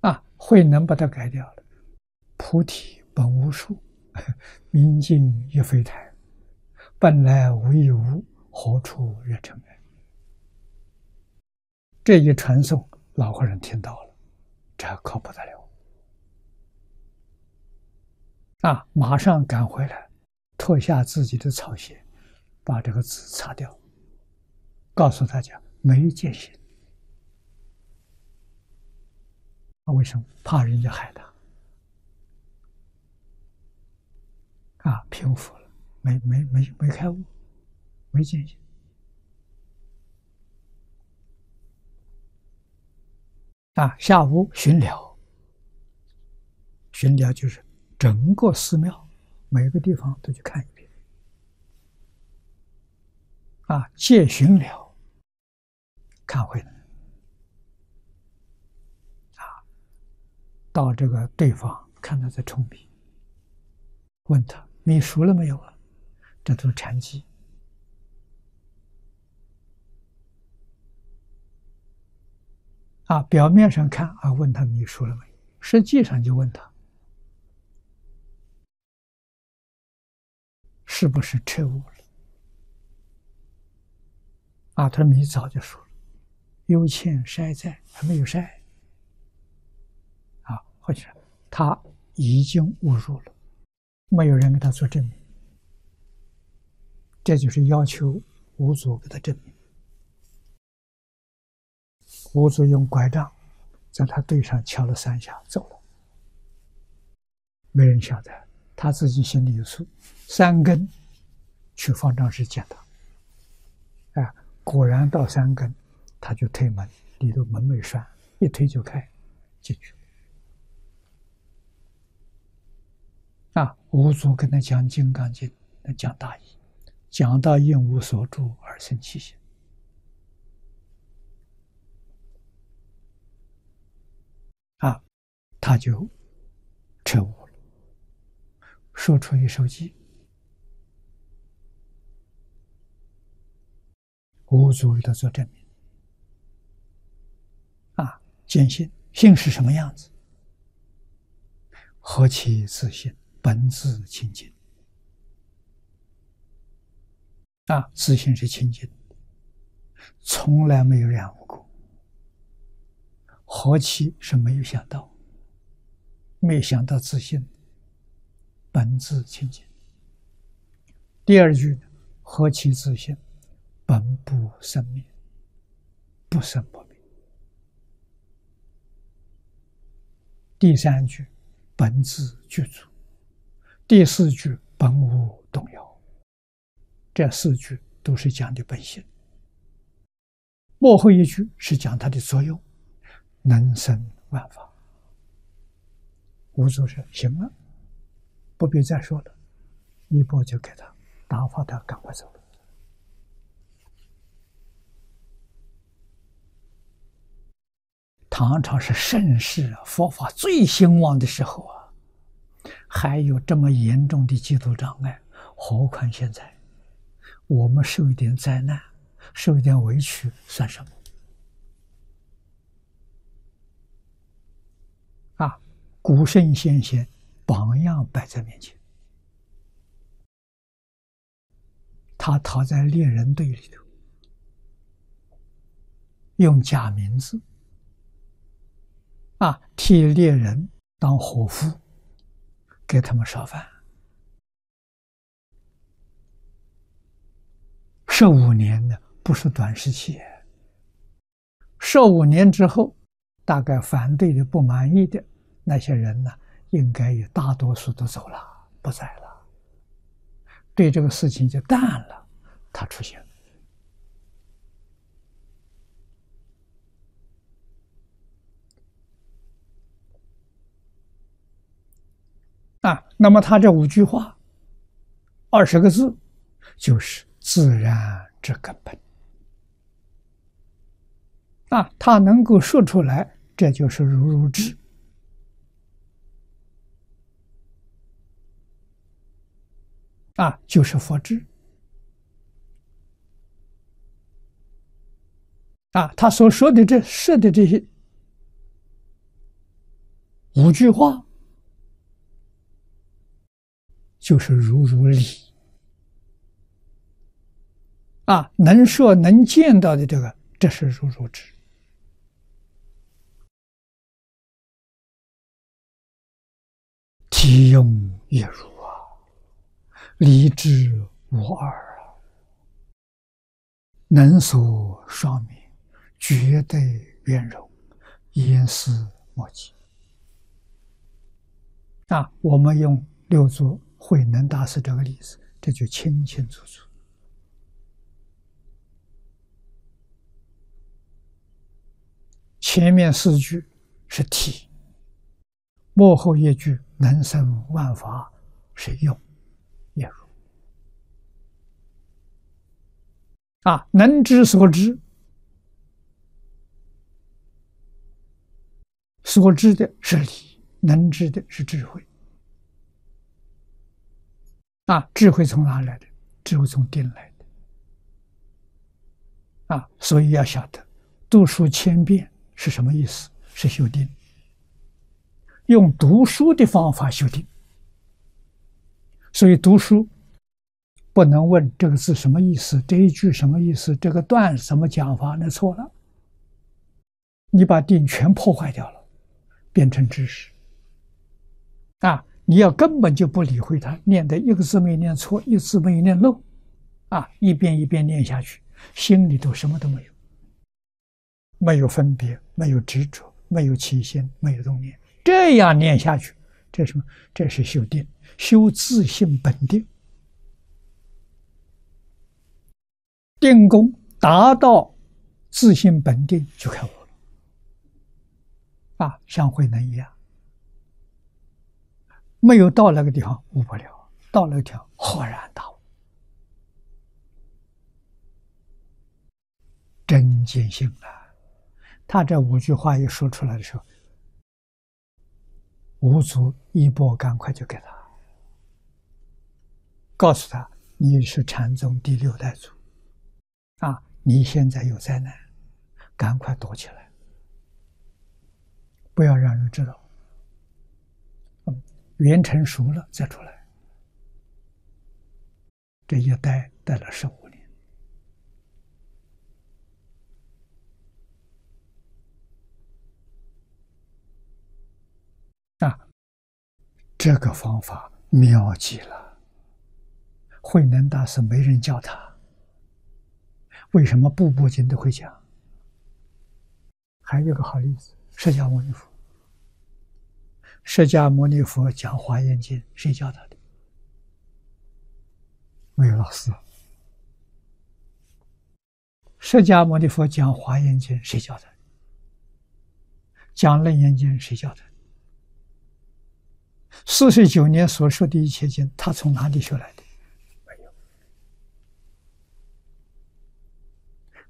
啊，慧能把它改掉了。菩提本无树，明镜亦非台。本来无一物。 何处惹尘埃？这一传颂，老和尚听到了，这可不得了！啊，马上赶回来，脱下自己的草鞋，把这个字擦掉，告诉大家没戒心。为什么？怕人家害他。啊，平复了，没开悟，没见性。啊，下午巡聊，巡聊就是整个寺庙每个地方都去看一遍。啊，借巡聊看慧能。啊，到这个对方看他在冲迷，问他你熟了没有啊？这都是禅机。啊，表面上看啊，问他你熟了没？实际上就问他，是不是彻悟了？啊，他说你早就熟了，幽欠筛在还没有筛。啊，或者他已经误入了，没有人给他做证明，这就是要求五祖给他证明。五祖用拐杖在他对上敲了3下，走了。没人晓得，他自己心里有数。3根去方丈室见他，哎，果然到3根，他就推门，里头门没栓，一推就开，进去了。啊，五祖跟他讲《金刚经》，讲大意，讲到应无所住而生其心。啊，他就彻悟了，说出一首偈。五祖给他做证明。啊，见性，性是什么样子？何其自性，本自清净。啊，自性是清净，从来没有染污过。何其是没有想到，没有想到自性本自清净。第二句，何其自性本不生灭，不生不灭。第3句，本自具足。第4句，本无动摇。这4句都是讲的本性，末后一句是讲它的作用，能生万法。五祖说行了，不必再说了，一波就给他打发他赶快走了。唐朝是盛世啊，佛法最兴旺的时候啊，还有这么严重的嫉妒障碍，何况现在我们受一点灾难，受一点委屈算什么？啊，古圣先贤榜样摆在面前，他逃在猎人队里头，用假名字啊，替猎人当伙夫，给他们烧饭，15年的不是短时期，15年之后。大概反对的、不满意的那些人呢，应该也大多数都走了，不在了，对这个事情就淡了。他出现了，啊，那么他这5句话，20个字，就是自然之根本。啊，他能够说出来，这就是如如智。啊，就是佛智。啊，他所说的这是的这些5句话，就是如如理。啊，能说能见到的这个，这是如如智。体用也如啊，理智无二啊，能所双明，绝对圆融，严丝莫及。啊，我们用6座慧能大师这个例子，这就清清楚楚。前面四句是体，末后一句能生万法是用，也入。能知所知，所知的是理，能知的是智慧。智慧从哪来的？智慧从定来的。所以要晓得，读书千遍是什么意思？是修定，用读书的方法修定。所以读书不能问这个字什么意思，这一句什么意思，这个段什么讲法，那错了。你把定全破坏掉了，变成知识。你要根本就不理会它，念的一个字没念错，一个字没念漏，一遍一遍念下去，心里头什么都没有，没有分别，没有执着，没有起心，没有动念，这样念下去，这是什么？这是修定，修自性本定，定功达到自性本定就开悟了。像慧能一样。没有到那个地方悟不了，到那个地方豁然大悟，真见性了。他这五句话一说出来的时候，五祖一钵赶快就给他，告诉他你是禅宗第六代祖，你现在有灾难，赶快躲起来，不要让人知道。缘成熟了再出来，这一待待了15年，这个方法妙极了。慧能大师没人教他，为什么步步经都会讲？还有一个好例子，释迦牟尼佛。释迦牟尼佛讲《华严经》，谁教他的？没有老师。释迦牟尼佛讲《华严经》，谁教他的？讲《楞严经》，谁教他的？49年所说的一切经，他从哪里学来的？没有，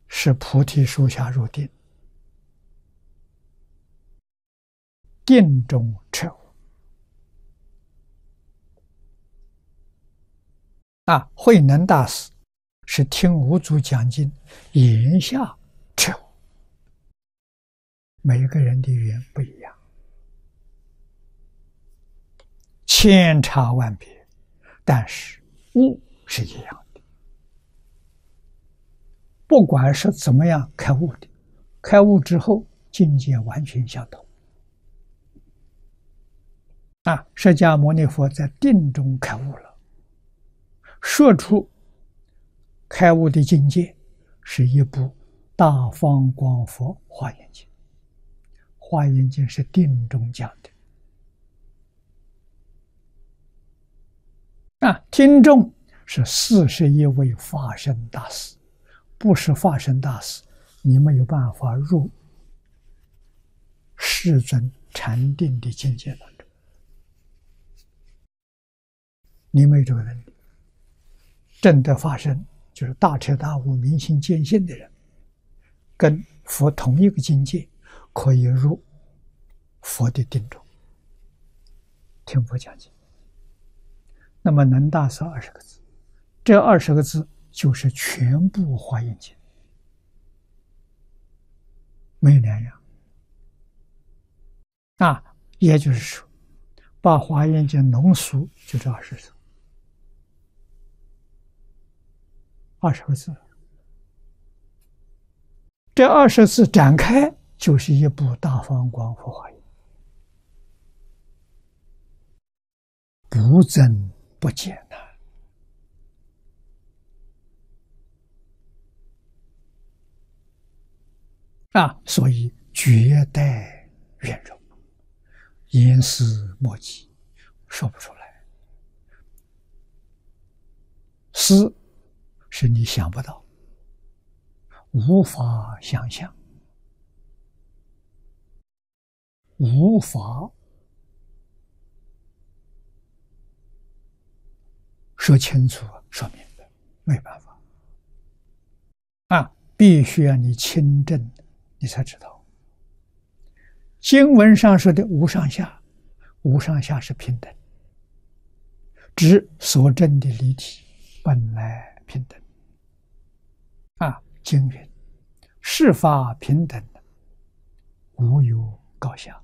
是菩提树下入定，定中彻悟。慧能大师是听五祖讲经，言下彻悟。每个人的语言不一样，千差万别，但是悟是一样的。不管是怎么样开悟的，开悟之后境界完全相同。释迦牟尼佛在定中开悟了，说出开悟的境界是一部《大方广佛华严经》，华严经是定中讲的。听众是41位法身大师，不是法身大师，你没有办法入世尊禅定的境界了。你没有这个能力，正得法身就是大彻大悟、明心见性的人，跟佛同一个境界，可以入佛的定中，听佛讲经。那么能大师20个字，这20个字就是全部华严经，没有两样。也就是说，把华严经浓缩就这20字。20个字，这20字展开就是一部《大方广佛华严》，不增不减呐。所以绝代圆融，言思莫及，说不出来。思是你想不到，无法想象，无法说清楚、说明白，没办法啊！必须要你亲证，你才知道。经文上说的无上下，无上下是平等，指所证的离体本来平等啊。经云：“是法平等，无有高下。”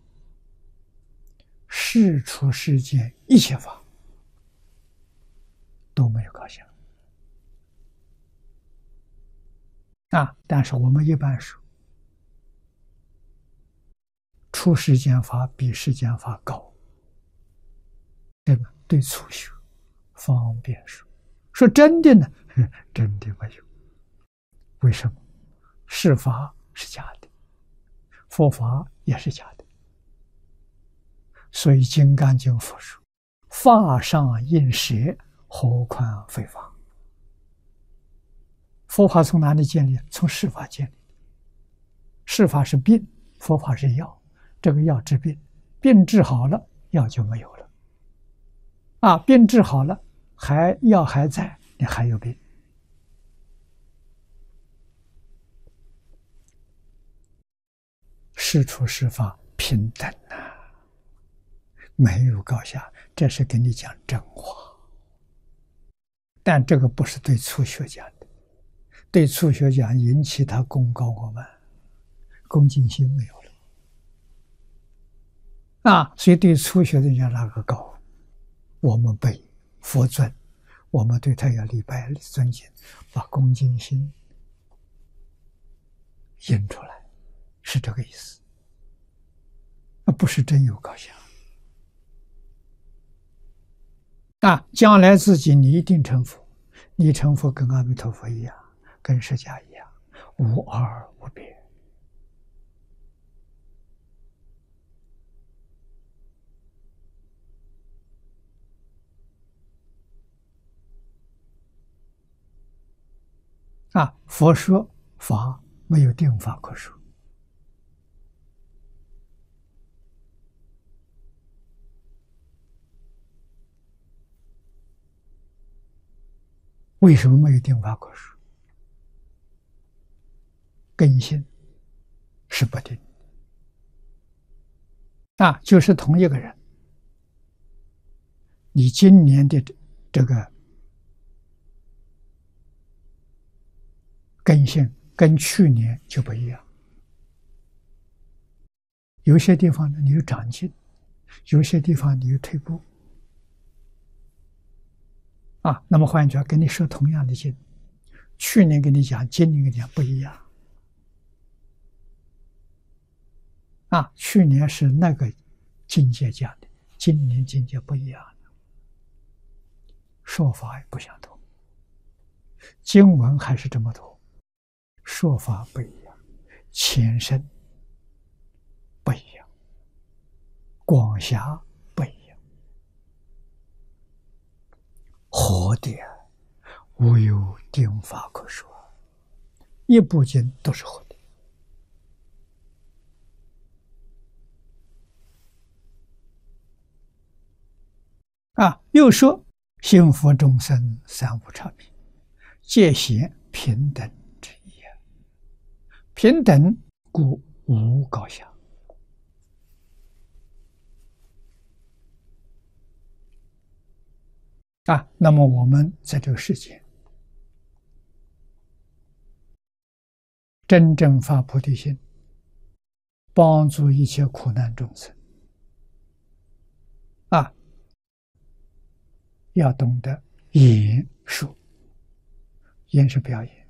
世出世间一切法都没有高下啊！但是我们一般说，出世间法比世间法高，对吧？对初学方便说，说真的呢，真的没有。为什么？是法是假的，佛法也是假的。所以《金刚经》佛说：“法上应舍，何况非法。”佛法从哪里建立？从是法建立的。是法是病，佛法是药。这个药治病，病治好了，药就没有了。啊，病治好了，药还在，你还有病。是出是法平等啊，没有高下，这是跟你讲真话。但这个不是对初学讲的，对初学讲引起他功高过慢，恭敬心没有了啊，所以对初学的人家哪个高，我们被佛尊，我们对他要礼拜尊敬，把恭敬心引出来，是这个意思，那不是真有高下。啊，将来自己你一定成佛，你成佛跟阿弥陀佛一样，跟释迦一样，无二无别。啊，佛说法没有定法可说。为什么没有定法可说？根性是不定的啊，就是同一个人，你今年的这个根性跟去年就不一样，有些地方呢你有长进，有些地方你有退步。啊，那么换一句话，跟你说同样的经，去年跟你讲，今年跟你讲不一样。啊，去年是那个境界讲的，今年境界不一样了，说法也不相同，经文还是这么多，说法不一样，前身不一样，广狭。何的无有定法可说，一部经都是何的啊！又说幸福众生三无差别，皆显平等之意啊！平等故无高下。啊，那么我们在这个世界真正发菩提心，帮助一切苦难众生啊，要懂得演说，演是表演，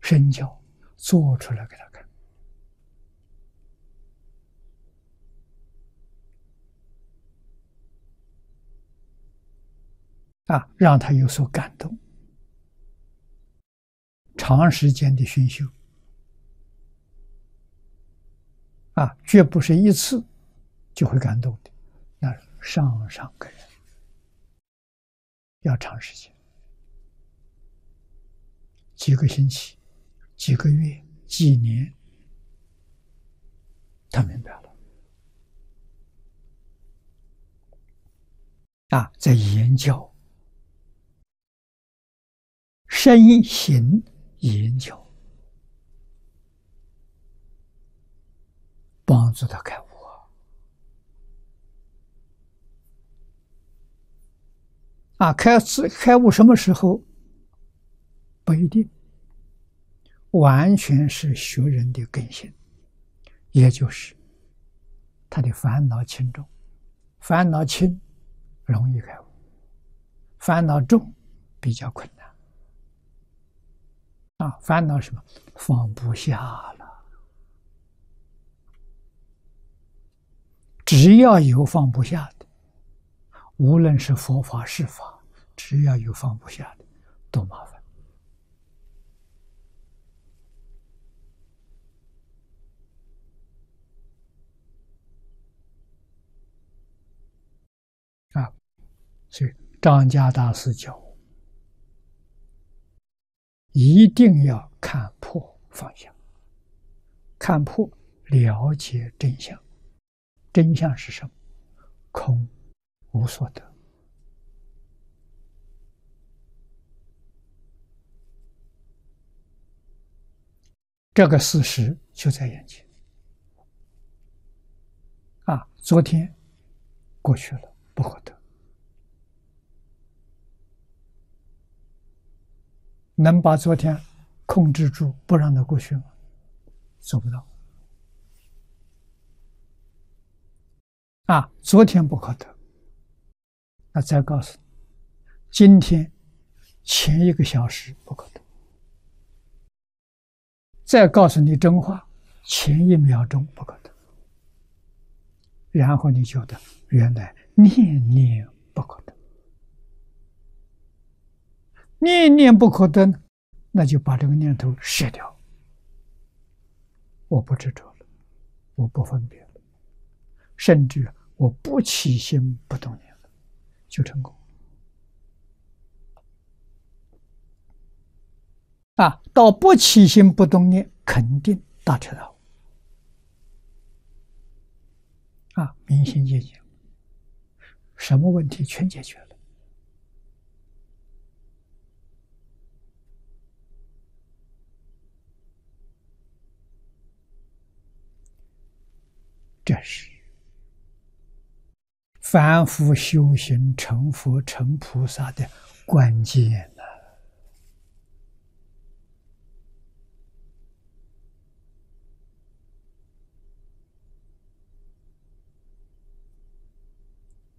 身教做出来给他看啊，让他有所感动。长时间的熏修啊，绝不是一次就会感动的，那上上个人要长时间几个星期、几个月、几年，他明白了。啊，在言教。 身行言教，帮助他开悟啊！开悟什么时候不一定，完全是学人的根性，也就是他的烦恼轻重，烦恼轻容易开悟，烦恼重比较困难。 啊，烦恼什么放不下了？只要有放不下的，无论是佛法是法，只要有放不下的，都麻烦。啊，所以张家大师教我。 一定要看破放下，看破了解真相。真相是什么？空，无所得。这个事实就在眼前。啊，昨天过去了，不可得。 能把昨天控制住，不让它过去吗？做不到。啊，昨天不可得。那再告诉你，今天前一个小时不可得。再告诉你真话，前一秒钟不可得。然后你觉得原来念念不可得。 念念不可得，那就把这个念头舍掉。我不执着了，我不分别了，甚至我不起心不动念了，就成功。啊，到不起心不动念，肯定大彻大悟。啊，明心见性，什么问题全解决了。 这是凡夫修行成佛成菩萨的关键了。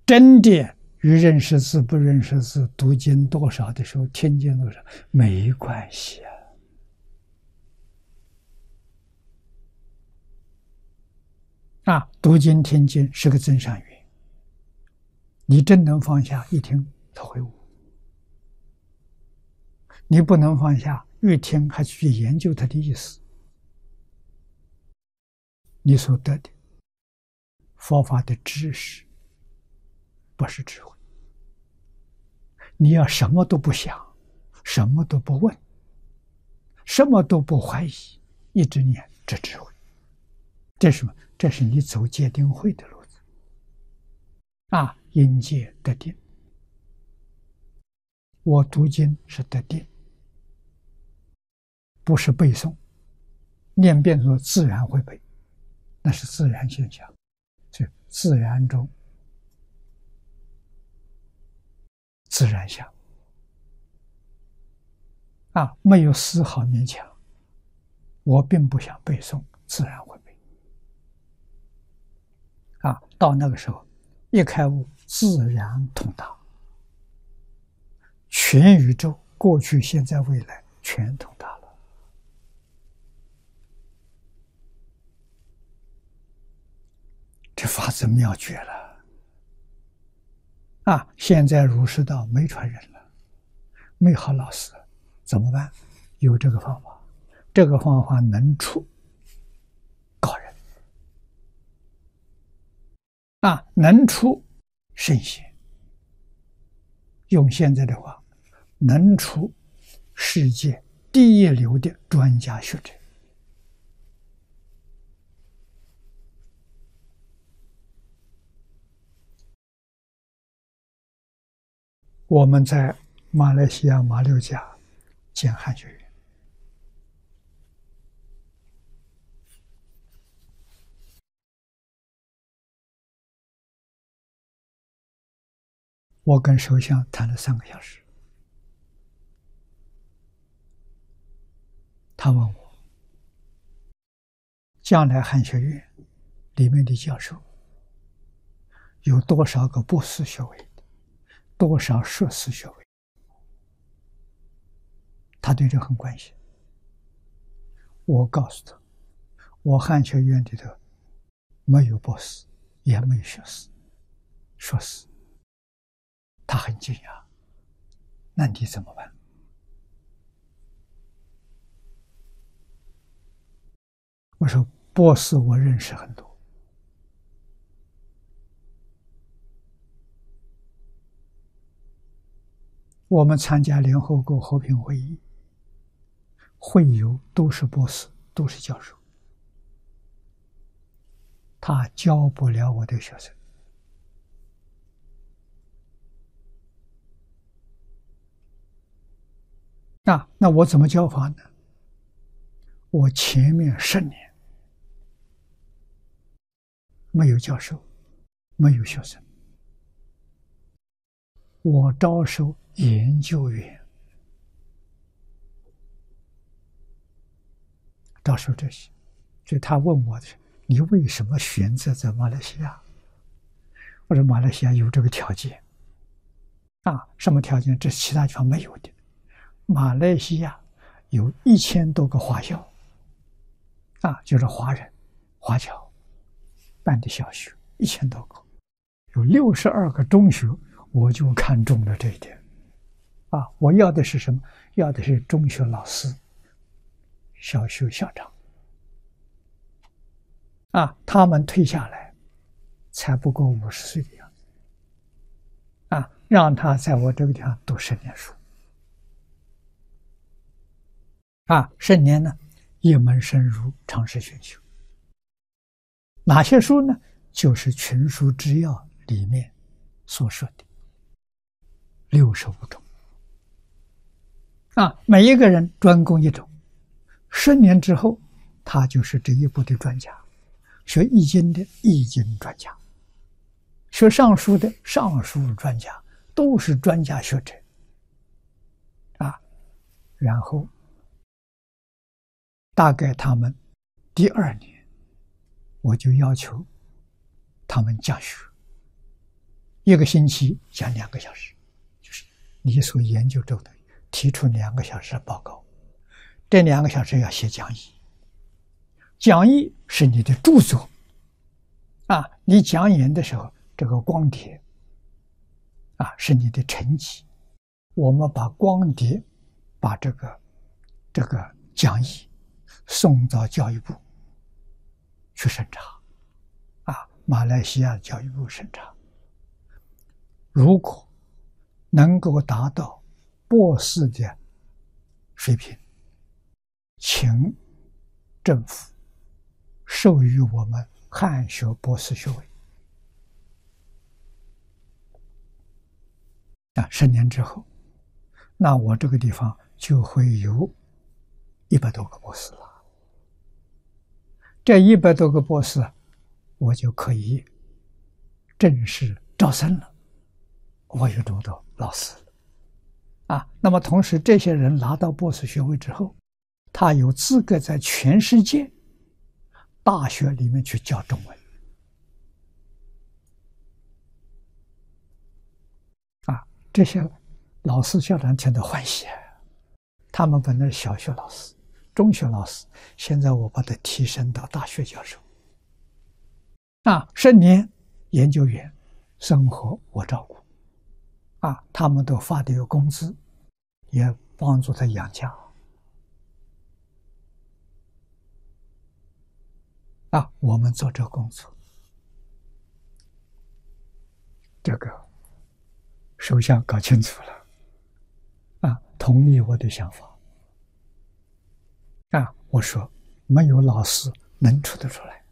真的与认识字不认识字、读经多少的时候、听经多少没关系啊。 啊，读经听经是个增上缘，你真能放下，一听他会悟；你不能放下，越听还去研究它的意思，你所得的佛法的知识不是智慧。你要什么都不想，什么都不问，什么都不怀疑，一直念这智慧，这是什么？ 这是你走戒定慧的路子啊！因戒得定，我读经是得定，不是背诵，念遍了自然会背，那是自然现象，所以自然中自然相啊，没有丝毫勉强。我并不想背诵，自然会。 啊，到那个时候，一开悟自然通达，全宇宙过去、现在、未来全通达了。这法子妙绝了！啊，现在儒释道没传人了，没好老师，怎么办？有这个方法，这个方法能出。 啊，能出圣贤，用现在的话，能出世界第一流的专家学者。我们在马来西亚马六甲建汉学院，我跟首相谈了3个小时。他问我，将来汉学院里面的教授有多少个博士学位，多少硕士学位？他对这很关心。我告诉他，我汉学院里头没有博士，也没有学士、硕士。他很惊讶，那你怎么办？我说，博士我认识很多，我们参加联合国和平会议，会友都是博士，都是教授，他教不了我的学生。那我怎么教法呢？我前面10年没有教授，没有学生，我招收研究员，招收这些。所以他问我，你为什么选择在马来西亚？我说马来西亚有这个条件。什么条件？这其他地方没有的。马来西亚有1000多个华校，就是华人、华侨办的小学，1000多个，有62个中学，我就看中了这一点。我要的是什么？要的是中学老师、小学校长。他们退下来才不过50岁的样子。让他在我这个地方读10年书。10年呢，一门深入，常识选修。哪些书呢？就是《群书之要》里面所说的65种。每一个人专攻一种，10年之后，他就是这一部的专家。学易经的易经专家，学尚书的尚书专家，都是专家学者。然后大概他们第2年，我就要求他们讲学，1个星期讲2个小时，就是你所研究中的提出2个小时的报告，这2个小时要写讲义，讲义是你的著作。你讲演的时候，这个光碟是你的成绩。我们把光碟，把这个讲义送到教育部去审查，马来西亚教育部审查，如果能够达到博士的水平，请政府授予我们汉学博士学位。10年之后，那我这个地方就会有100多个博士了。这100多个博士，我就可以正式招生了。我有这么多老师了。那么同时，这些人拿到博士学位之后，他有资格在全世界大学里面去教中文。这些老师校长听得欢喜。他们本来是小学老师、中学老师，现在我把他提升到大学教授。10年研究员，生活我照顾，他们都发的有工资，也帮助他养家。我们做这工作，这个首相搞清楚了，同意我的想法，啊，我说没有老师能出得出来，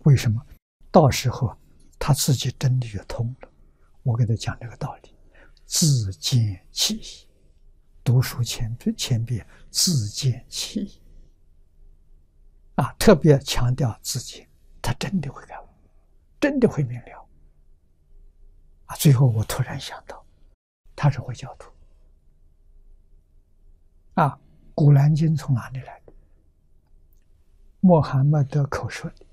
为什么？到时候他自己真的就通了。我给他讲这个道理，自见其义，读书前辈自见其义啊，特别强调自己，他真的会干，真的会明了啊。最后我突然想到，他是回教徒啊。古兰经从哪里来的？穆罕默德口述的，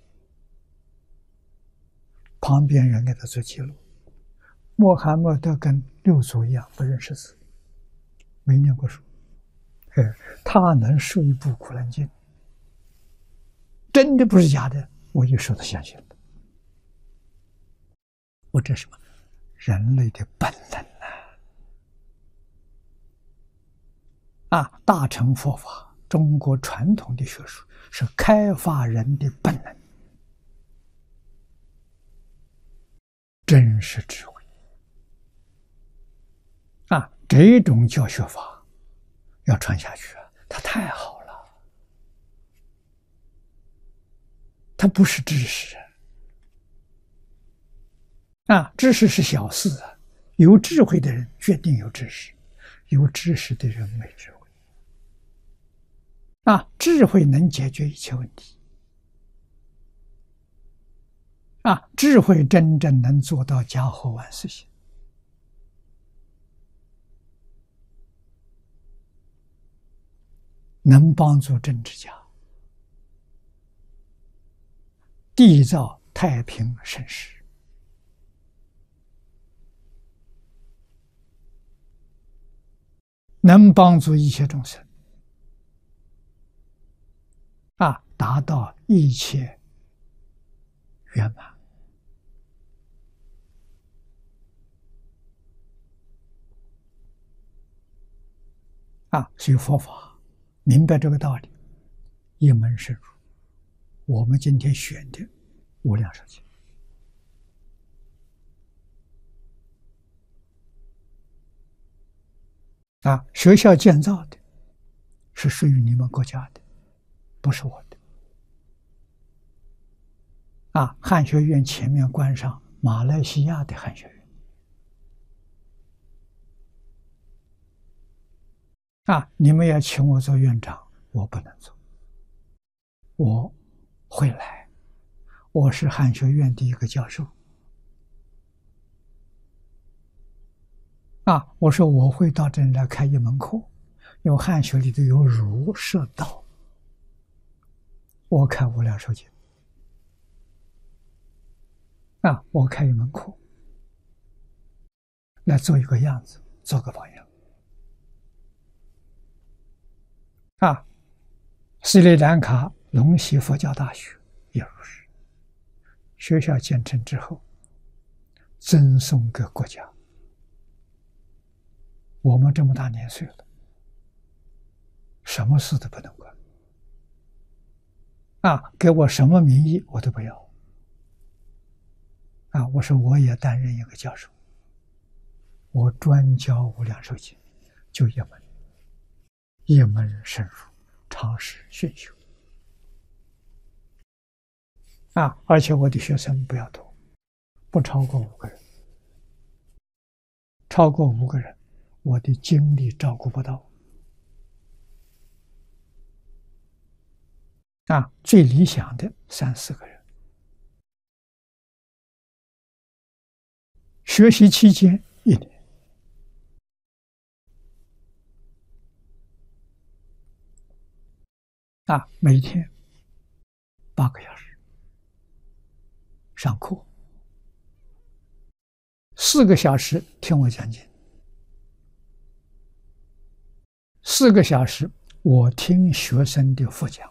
旁边人给他做记录。穆罕默德跟六祖一样不认识字，没念过书，他能说一部古兰经，真的不是假的，我就说他相信了。我这是什么？人类的本能。啊，大乘佛法，中国传统的学术是开发人的本能，真实智慧。啊，这种教学法要传下去，它太好了。它不是知识啊，知识是小事啊，有智慧的人决定有知识，有知识的人没智慧。啊，智慧能解决一切问题。啊，智慧真正能做到家和万事兴。能帮助政治家缔造太平盛世。能帮助一切众生。啊，达到一切圆满。啊，所以佛法明白这个道理，一门深入。我们今天选的《无量寿经》，啊，学校建造的是属于你们国家的，不是我的。啊，汉学院前面关上马来西亚的汉学院。啊，你们要请我做院长，我不能做。我会来，我是汉学院的一个教授。啊，我说我会到这里来开一门课，因为汉学里头有儒释道，我开无量寿经啊，我开一门课来做一个样子，做个榜样啊。斯里兰卡龙溪佛教大学也如是，学校建成之后赠送给国家。我们这么大年岁了，什么事都不能管啊！给我什么名义我都不要啊！我说我也担任一个教授，我专教无量寿经，就一门，一门深入，常识熏修啊！而且我的学生不要多，不超过5个人，超过5个人。我的精力照顾不到啊，最理想的3、4个人。学习期间1年，啊，每天8个小时上课，4个小时听我讲解。4个小时，我听学生的复讲。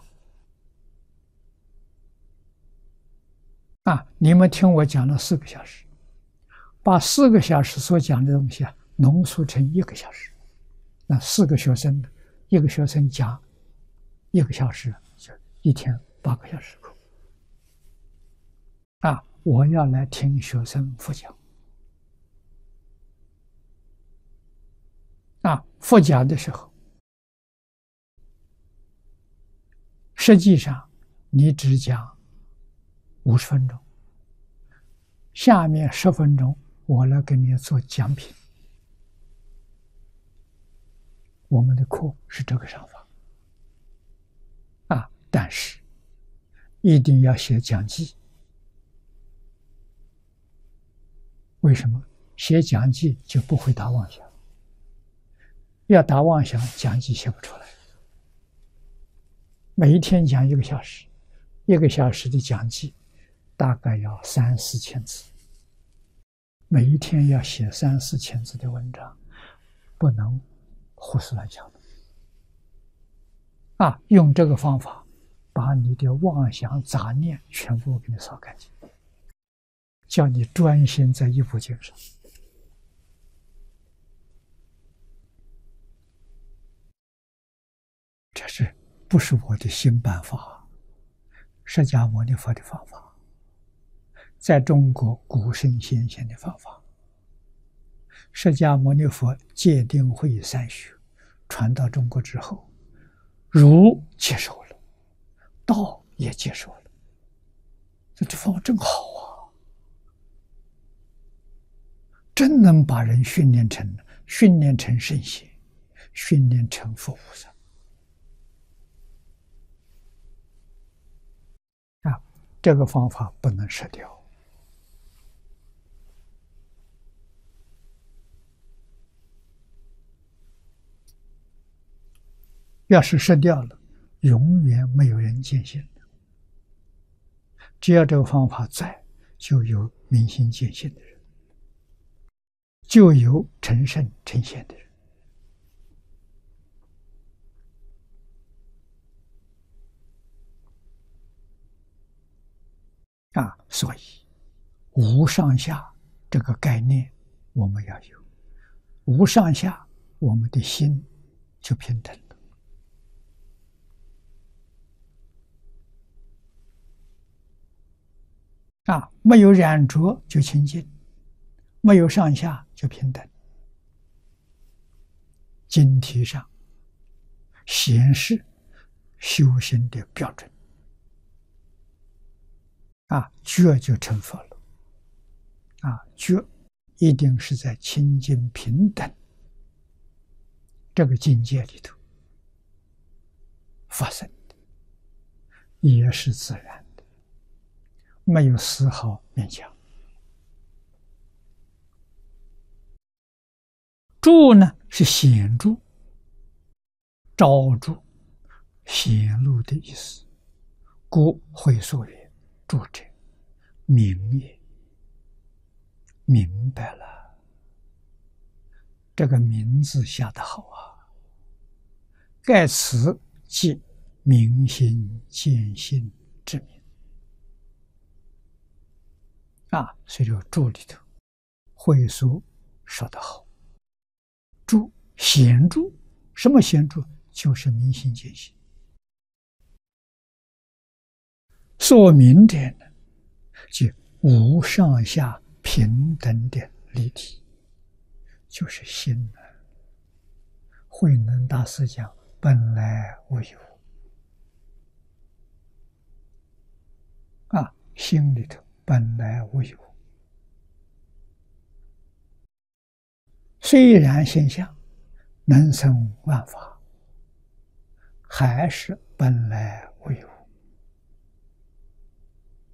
啊，你们听我讲了4个小时，把4个小时所讲的东西啊，浓缩成1个小时。那4个学生，一个学生讲1个小时，就一天8个小时课。啊，我要来听学生复讲。啊，复讲的时候。实际上你只讲50分钟，下面10分钟我来给你做讲评。我们的课是这个上法啊，但是一定要写讲记。为什么？写讲记就不会打妄想，要打妄想，讲记写不出来。每一天讲1个小时，1个小时的讲记大概要3-4千字，每一天要写3-4千字的文章，不能胡思乱想的啊！用这个方法把你的妄想杂念全部给你扫干净，叫你专心在一部经上。这是不是我的新办法？释迦牟尼佛的方法，在中国古圣先贤的方法，释迦牟尼佛戒定慧三学传到中国之后，儒接受了，道也接受了，这方法真好啊！真能把人训练成圣贤，训练成佛菩萨啊！这个方法不能舍掉。要是失掉了，永远没有人见性的。只要这个方法在，就有明心见性的人，就有成圣成贤的人。啊，所以无上下这个概念我们要有，无上下我们的心就平等。啊，没有染着就清净，没有上下就平等。经题上显示修行的标准啊，觉就成佛了啊，觉一定是在清净平等这个境界里头发生的，也是自然的，没有丝毫勉强。住呢是显著，照住显露的意思，故会所曰住者，明也。明白了，这个名字下得好啊！盖此即明心见性之名。啊，所以这个注里头，慧疏说得好。注显著，什么显著？就是明心见性。所明者呢，即无上下平等的离体，就是心呢。慧能大师讲：“本来无有。”啊，心里头本来无有，虽然现象能生万法，还是本来无有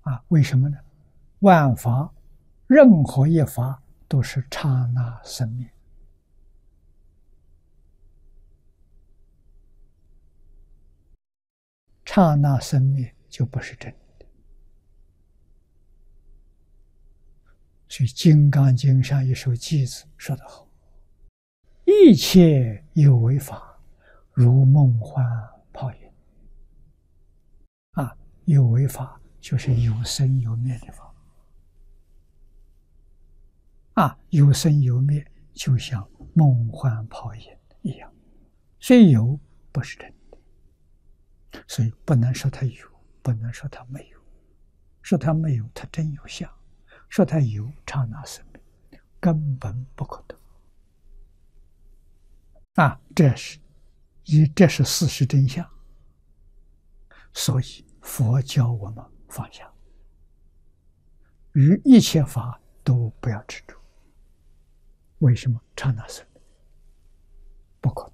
啊？为什么呢？万法任何一法都是刹那生灭刹那生灭，就不是真。所以《金刚经》上一首偈子说得好：“一切有为法，如梦幻泡影。”啊，有为法就是有生有灭的法。啊，有生有灭，就像梦幻泡影一样。所以有不是真的，所以不能说它有，不能说它没有。说它没有，它真有相。说它有刹那生命，根本不可得啊！这是事实真相，所以佛教我们放下，于一切法都不要执着。为什么？刹那生灭，不可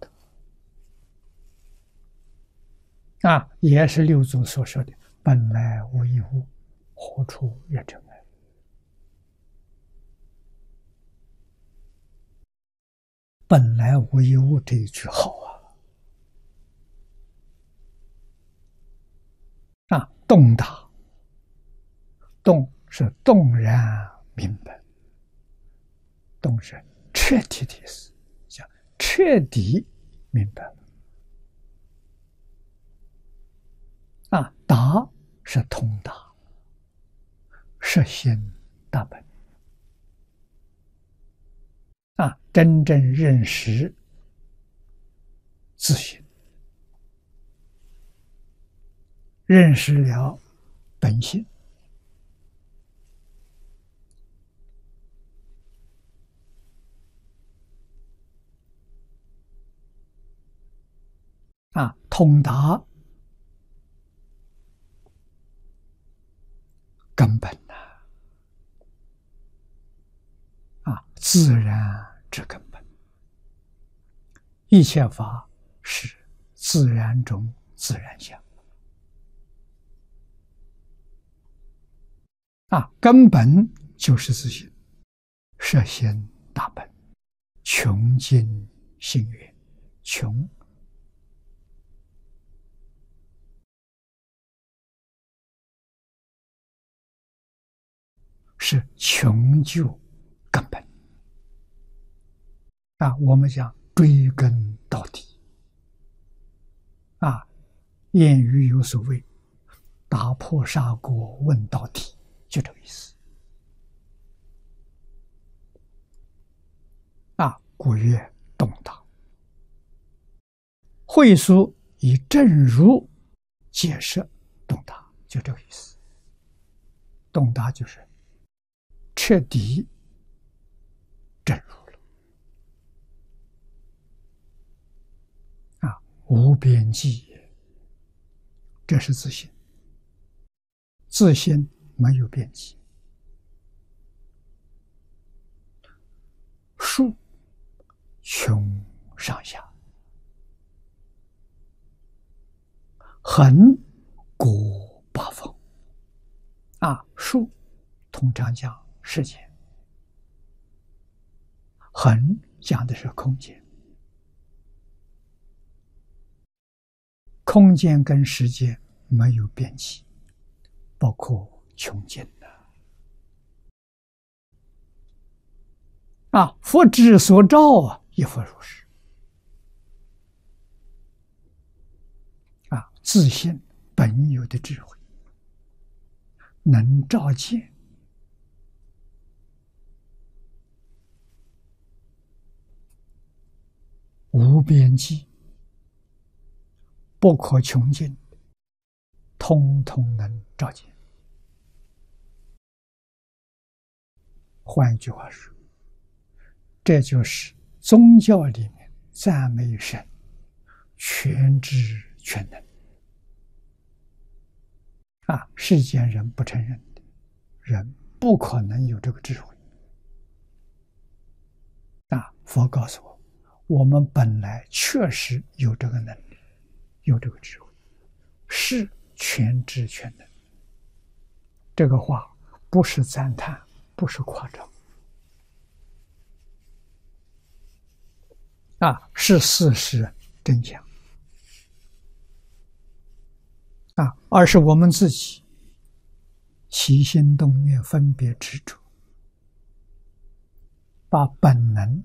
得。 也是六祖所说的“本来无一物，何处惹尘埃”。本来无一物这一句好啊！洞达，洞是洞然明白，洞是彻底的意思，叫彻底明白了。 达是通达，是心大本。真正认识自性，认识了本性，通达。 根本自然之根本，一切法是自然中自然相。根本就是自性，摄心大本，穷尽心源，穷是穷究根本，我们讲追根到底，谚语有所谓“打破砂锅问到底”，就这个意思。古曰洞达，慧疏以正如解释洞达，就这个意思。洞达就是。 彻底证入了无边际也，这是自性，自性没有边际。数穷上下，横果八方数通常讲。 时间，恒讲的是空间，空间跟时间没有边际，包括穷尽的。佛之所照亦复如是。自性本有的智慧，能照见。 无边际，不可穷尽，通通能照见。换一句话说，这就是宗教里面赞美神全知全能世间人不承认的，人不可能有这个智慧。佛告诉我。 我们本来确实有这个能力，有这个智慧，是全知全能。这个话不是赞叹，不是夸张，是事实真相，而是我们自己起心动念、分别执着，把本能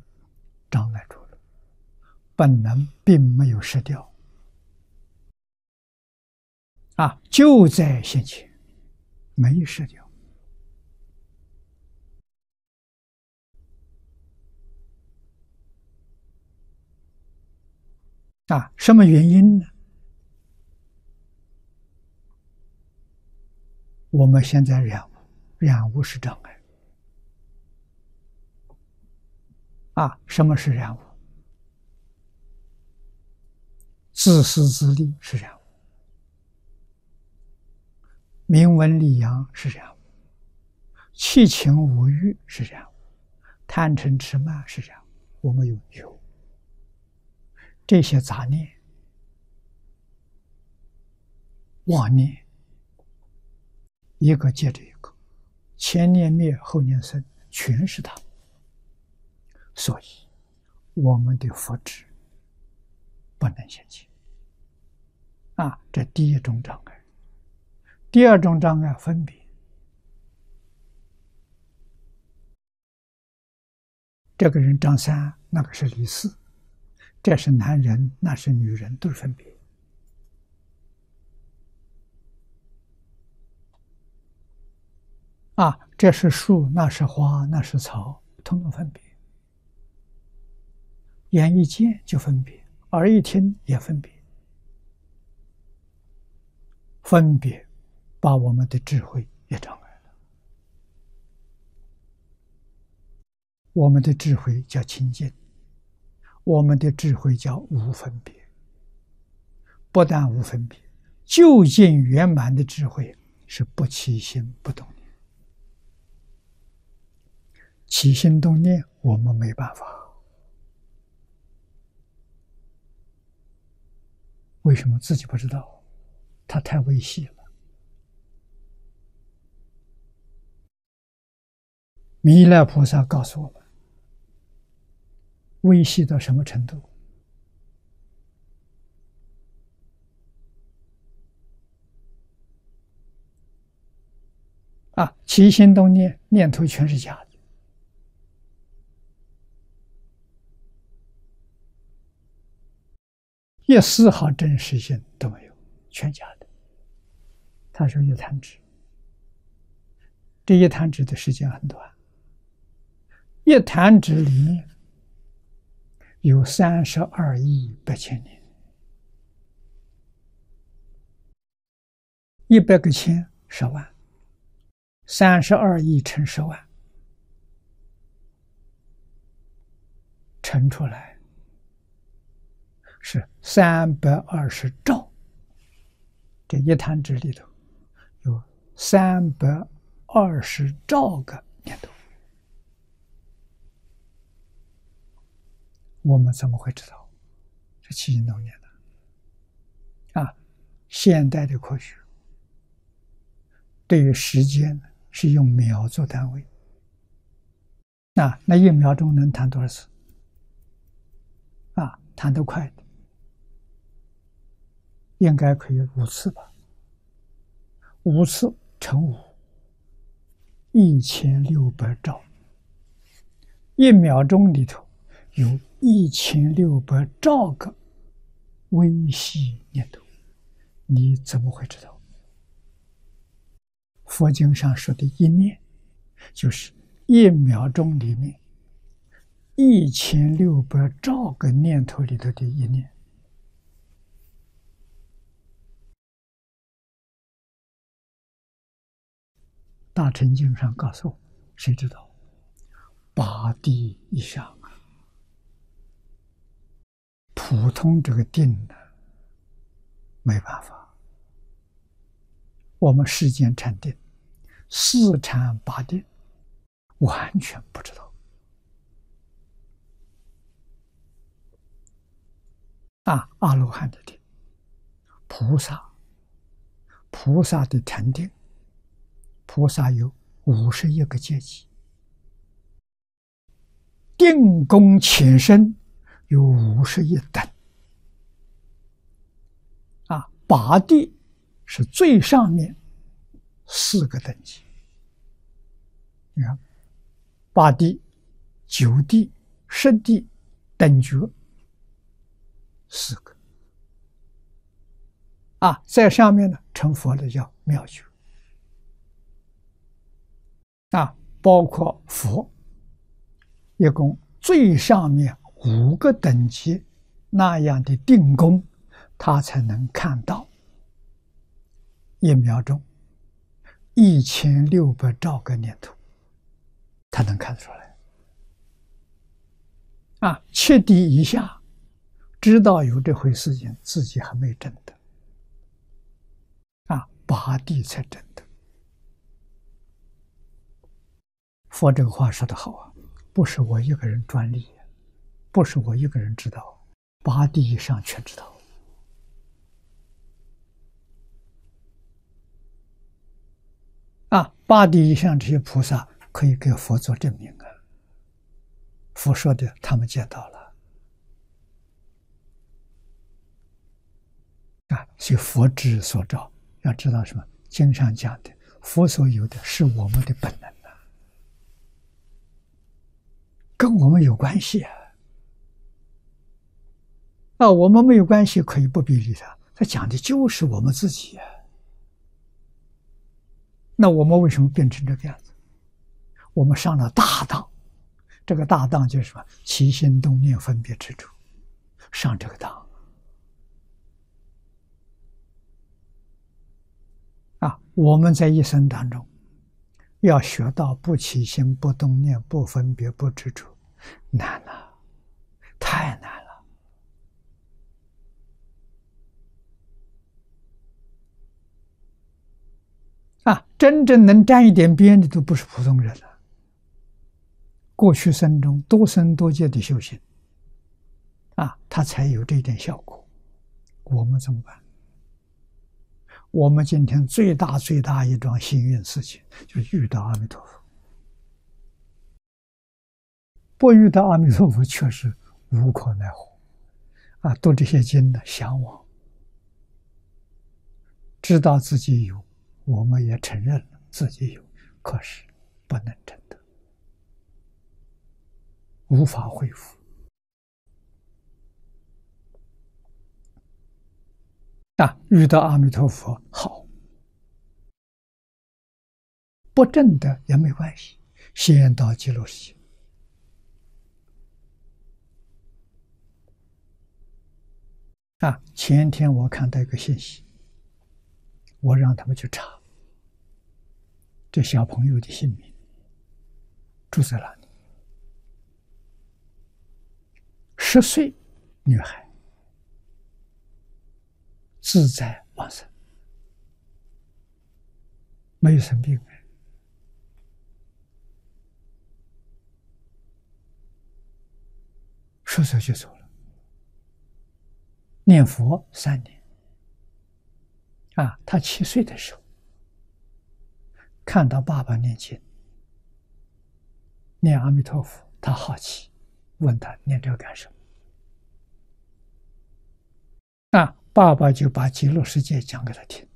障碍住了。 本能并没有失掉，就在先前，没失掉，什么原因呢？我们现在染污是障碍，什么是染污？ 自私自利是染污，明文理阳是这样，七情五欲是这样，贪嗔痴慢是这样，我们有求这些杂念、妄念，一个接着一个，前念灭，后念生，全是它。所以，我们的福祉不能现前。这第一种障碍，第二种障碍分别。这个人张三，那个是李四，这是男人，那是女人，都是分别。这是树，那是花，那是草，统统分别。眼一见就分别，耳一听也分别。分别把我们的智慧也障碍了。我们的智慧叫清净，我们的智慧叫无分别。不但无分别，究竟圆满的智慧是不起心不动念。起心动念我们没办法。为什么自己不知道？它太微细了，弥勒菩萨告诉我们，微细到什么程度？起心动念，念头全是假的。一丝毫真实性都没有，全假的。他说一弹指，这一弹指的时间很短，一弹指里面有32亿100千年，100个千10万，32亿乘10万，乘出来是320兆，这一弹指里头有320兆个念头，我们怎么会知道是起心动念的？现代的科学对于时间是用秒做单位，那1秒钟能弹多少次？弹得快的，应该可以5次吧，5次乘5，1600兆。1秒钟里头有1600兆个微细念头，你怎么会知道？佛经上说的一念，就是1秒钟里面1600兆个念头里头的一念。大乘经上告诉我，谁知道？8地以上普通这个定呢，没办法。我们世间禅定，4禅8定，完全不知道。阿罗汉的定，菩萨的禅定。菩萨有51个阶级，定功浅深有51等。8地是最上面4个等级。你看，8地、9地、10地、等觉4个。在上面呢，成佛的叫妙觉。包括佛，一共最上面5个等级，那样的定功，他才能看到1秒钟1600兆个念头，他能看得出来。7地以下知道有这回事情，自己还没证得，8地才证得。佛这个话说得好啊，不是我一个人专利，不是我一个人知道，八地以上全知道。啊，八地以上这些菩萨可以给佛做证明啊。佛说的，他们见到了。啊，所以佛知所照，要知道什么？经上讲的，佛所有的是我们的本能。 跟我们有关系啊！啊，我们没有关系，可以不必理他。他讲的就是我们自己啊。那我们为什么变成这个样子？我们上了大当，这个大当就是什么？起心动念、分别执着，上这个当啊！我们在一生当中。 要学到不起心、不动念、不分别、不执着，难了，太难了。啊，真正能沾一点边的都不是普通人了。过去生中多生多劫的修行，啊，他才有这一点效果。我们怎么办？ 我们今天最大一桩幸运事情，就是遇到阿弥陀佛。不遇到阿弥陀佛，确实无可奈何。啊，读这些经呢，向往，知道自己有，我们也承认了自己有，可是不能真的，无法恢复。 啊，遇到阿弥陀佛好，不正的也没关系，先到极乐世界。啊，前天我看到一个信息，我让他们去查这小朋友的姓名，住在哪里？10岁女孩。 自在往生，没有生病说走就走了。念佛3年，啊，他7岁的时候看到爸爸念经，念阿弥陀佛，他好奇，问他念这个干什么？啊。 爸爸就把极乐世界讲给他听，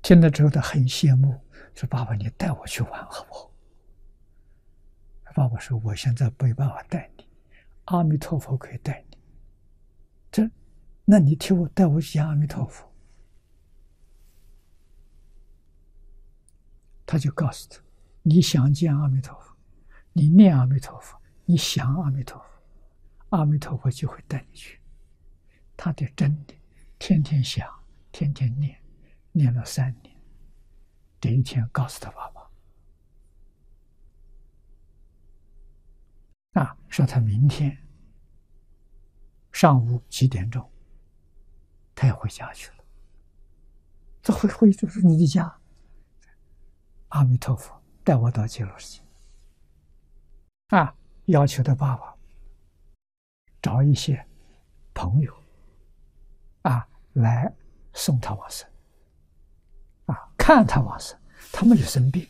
听了之后他很羡慕，说：“爸爸，你带我去玩好不好？”爸爸说：“我现在没办法带你，阿弥陀佛可以带你。这，那你替我带我去讲阿弥陀佛。”他就告诉他：“你想见阿弥陀佛，你念阿弥陀佛，你想阿弥陀佛，阿弥陀佛就会带你去。”他的真的。 天天想，天天念，念了3年。这一天告诉他爸爸，啊，说他明天上午几点钟，他要回家去了。这回就是你的家。阿弥陀佛，带我到极乐世界。啊，要求他爸爸找一些朋友。 啊，来送他往生，啊，看他往生，他没有生病，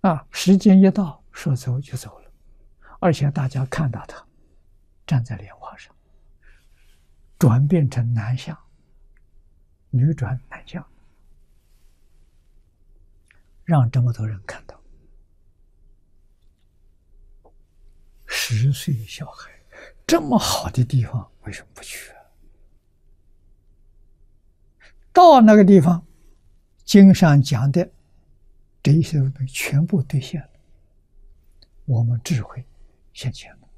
啊，时间一到，说走就走了，而且大家看到他站在莲花上，转变成男相，女转男相，让这么多人看到，10岁小孩，这么好的地方，为什么不去？ 到那个地方，经上讲的这一些东西全部兑现了，我们智慧现前了，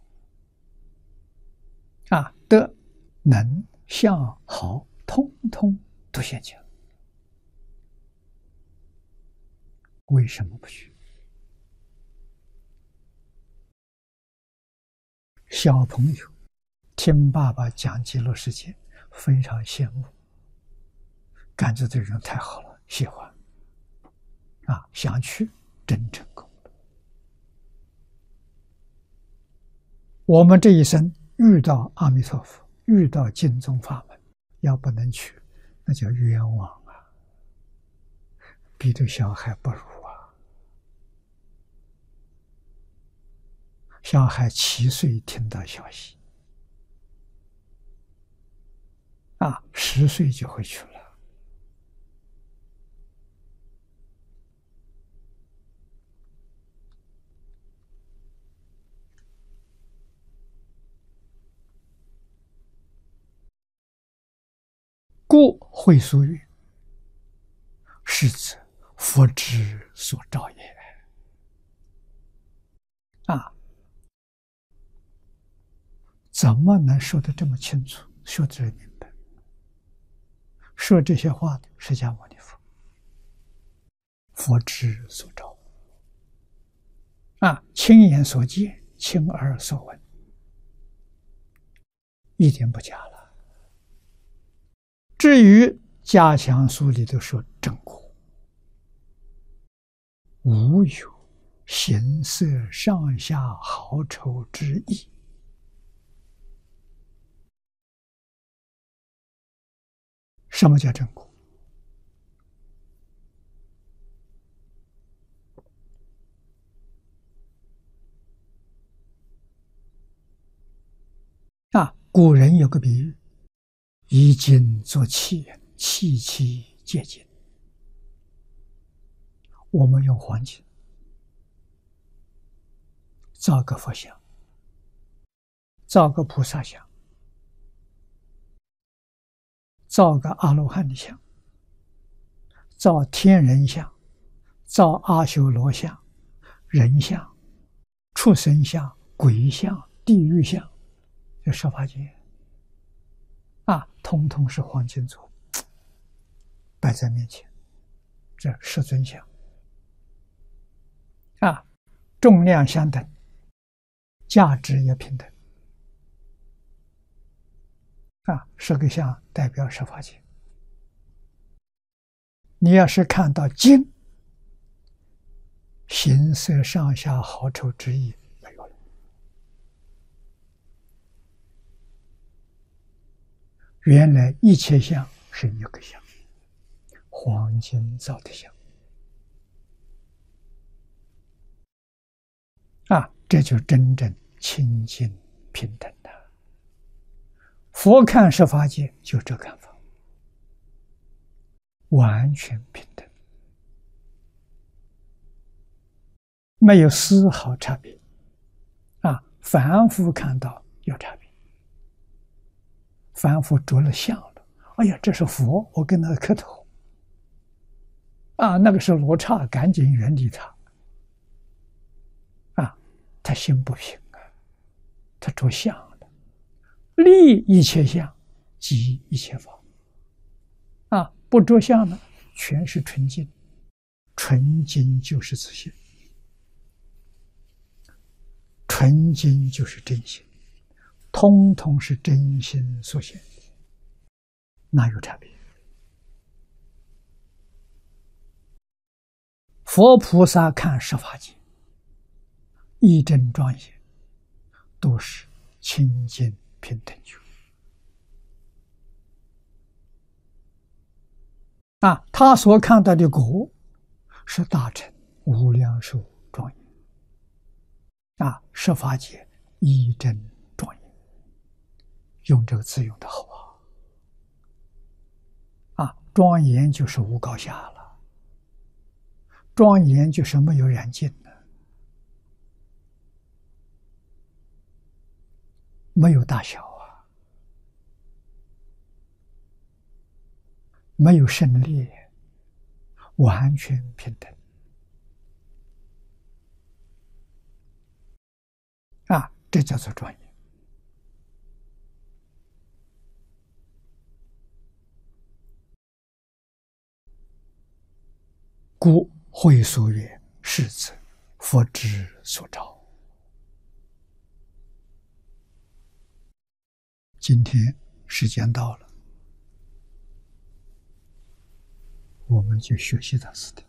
啊，德、能、相、好，通通都现前了。为什么不去？小朋友听爸爸讲极乐世界，非常羡慕。 感觉这个人太好了，喜欢，啊，想去，真成功了。我们这一生遇到阿弥陀佛，遇到净宗法门，要不能去，那叫冤枉啊，比对小孩不如啊。小孩7岁听到消息，10岁就回去了。故会所云：“是指佛之所照也。”怎么能说得这么清楚？说得明白？说这些话的释迦牟尼佛，佛之所照，亲眼所见，亲耳所闻，一点不假了。至于《加强书》里头说正果，无有形色上下好丑之意。什么叫正果？古人有个比喻。以金作器，器器皆金。我们用黄金造个佛像，造个菩萨像，造个阿罗汉的像，造天人像，造阿修罗像，人像，畜生像，鬼像，地狱像，这十法界通通是黄金做，摆在面前，这世尊像，重量相等，价值也平等，十个像代表十法界。你要是看到金，形色上下好丑之意。原来一切相是一个相，黄金造的相，这就真正清净平等的。佛看十法界就这看法，完全平等，没有丝毫差别。凡夫看到有差别。凡夫着了相了，哎呀，这是佛，我跟他磕头。那个是罗刹，赶紧远离他。他心不平啊，他着相了，立一切相，即一切法。不着相呢，全是纯净，纯净就是自信，纯净就是真心。通通是真心所现，哪有差别？佛菩萨看十法界，一真庄严，都是清净平等觉。他所看到的果是大乘无量寿庄严。十法界一真。用这个字用的好庄严就是无高下了，庄严就是没有染净的，没有大小没有胜劣，完全平等。这叫做庄严。故会所曰：“是指佛之所照。”今天时间到了，我们就学习到此地。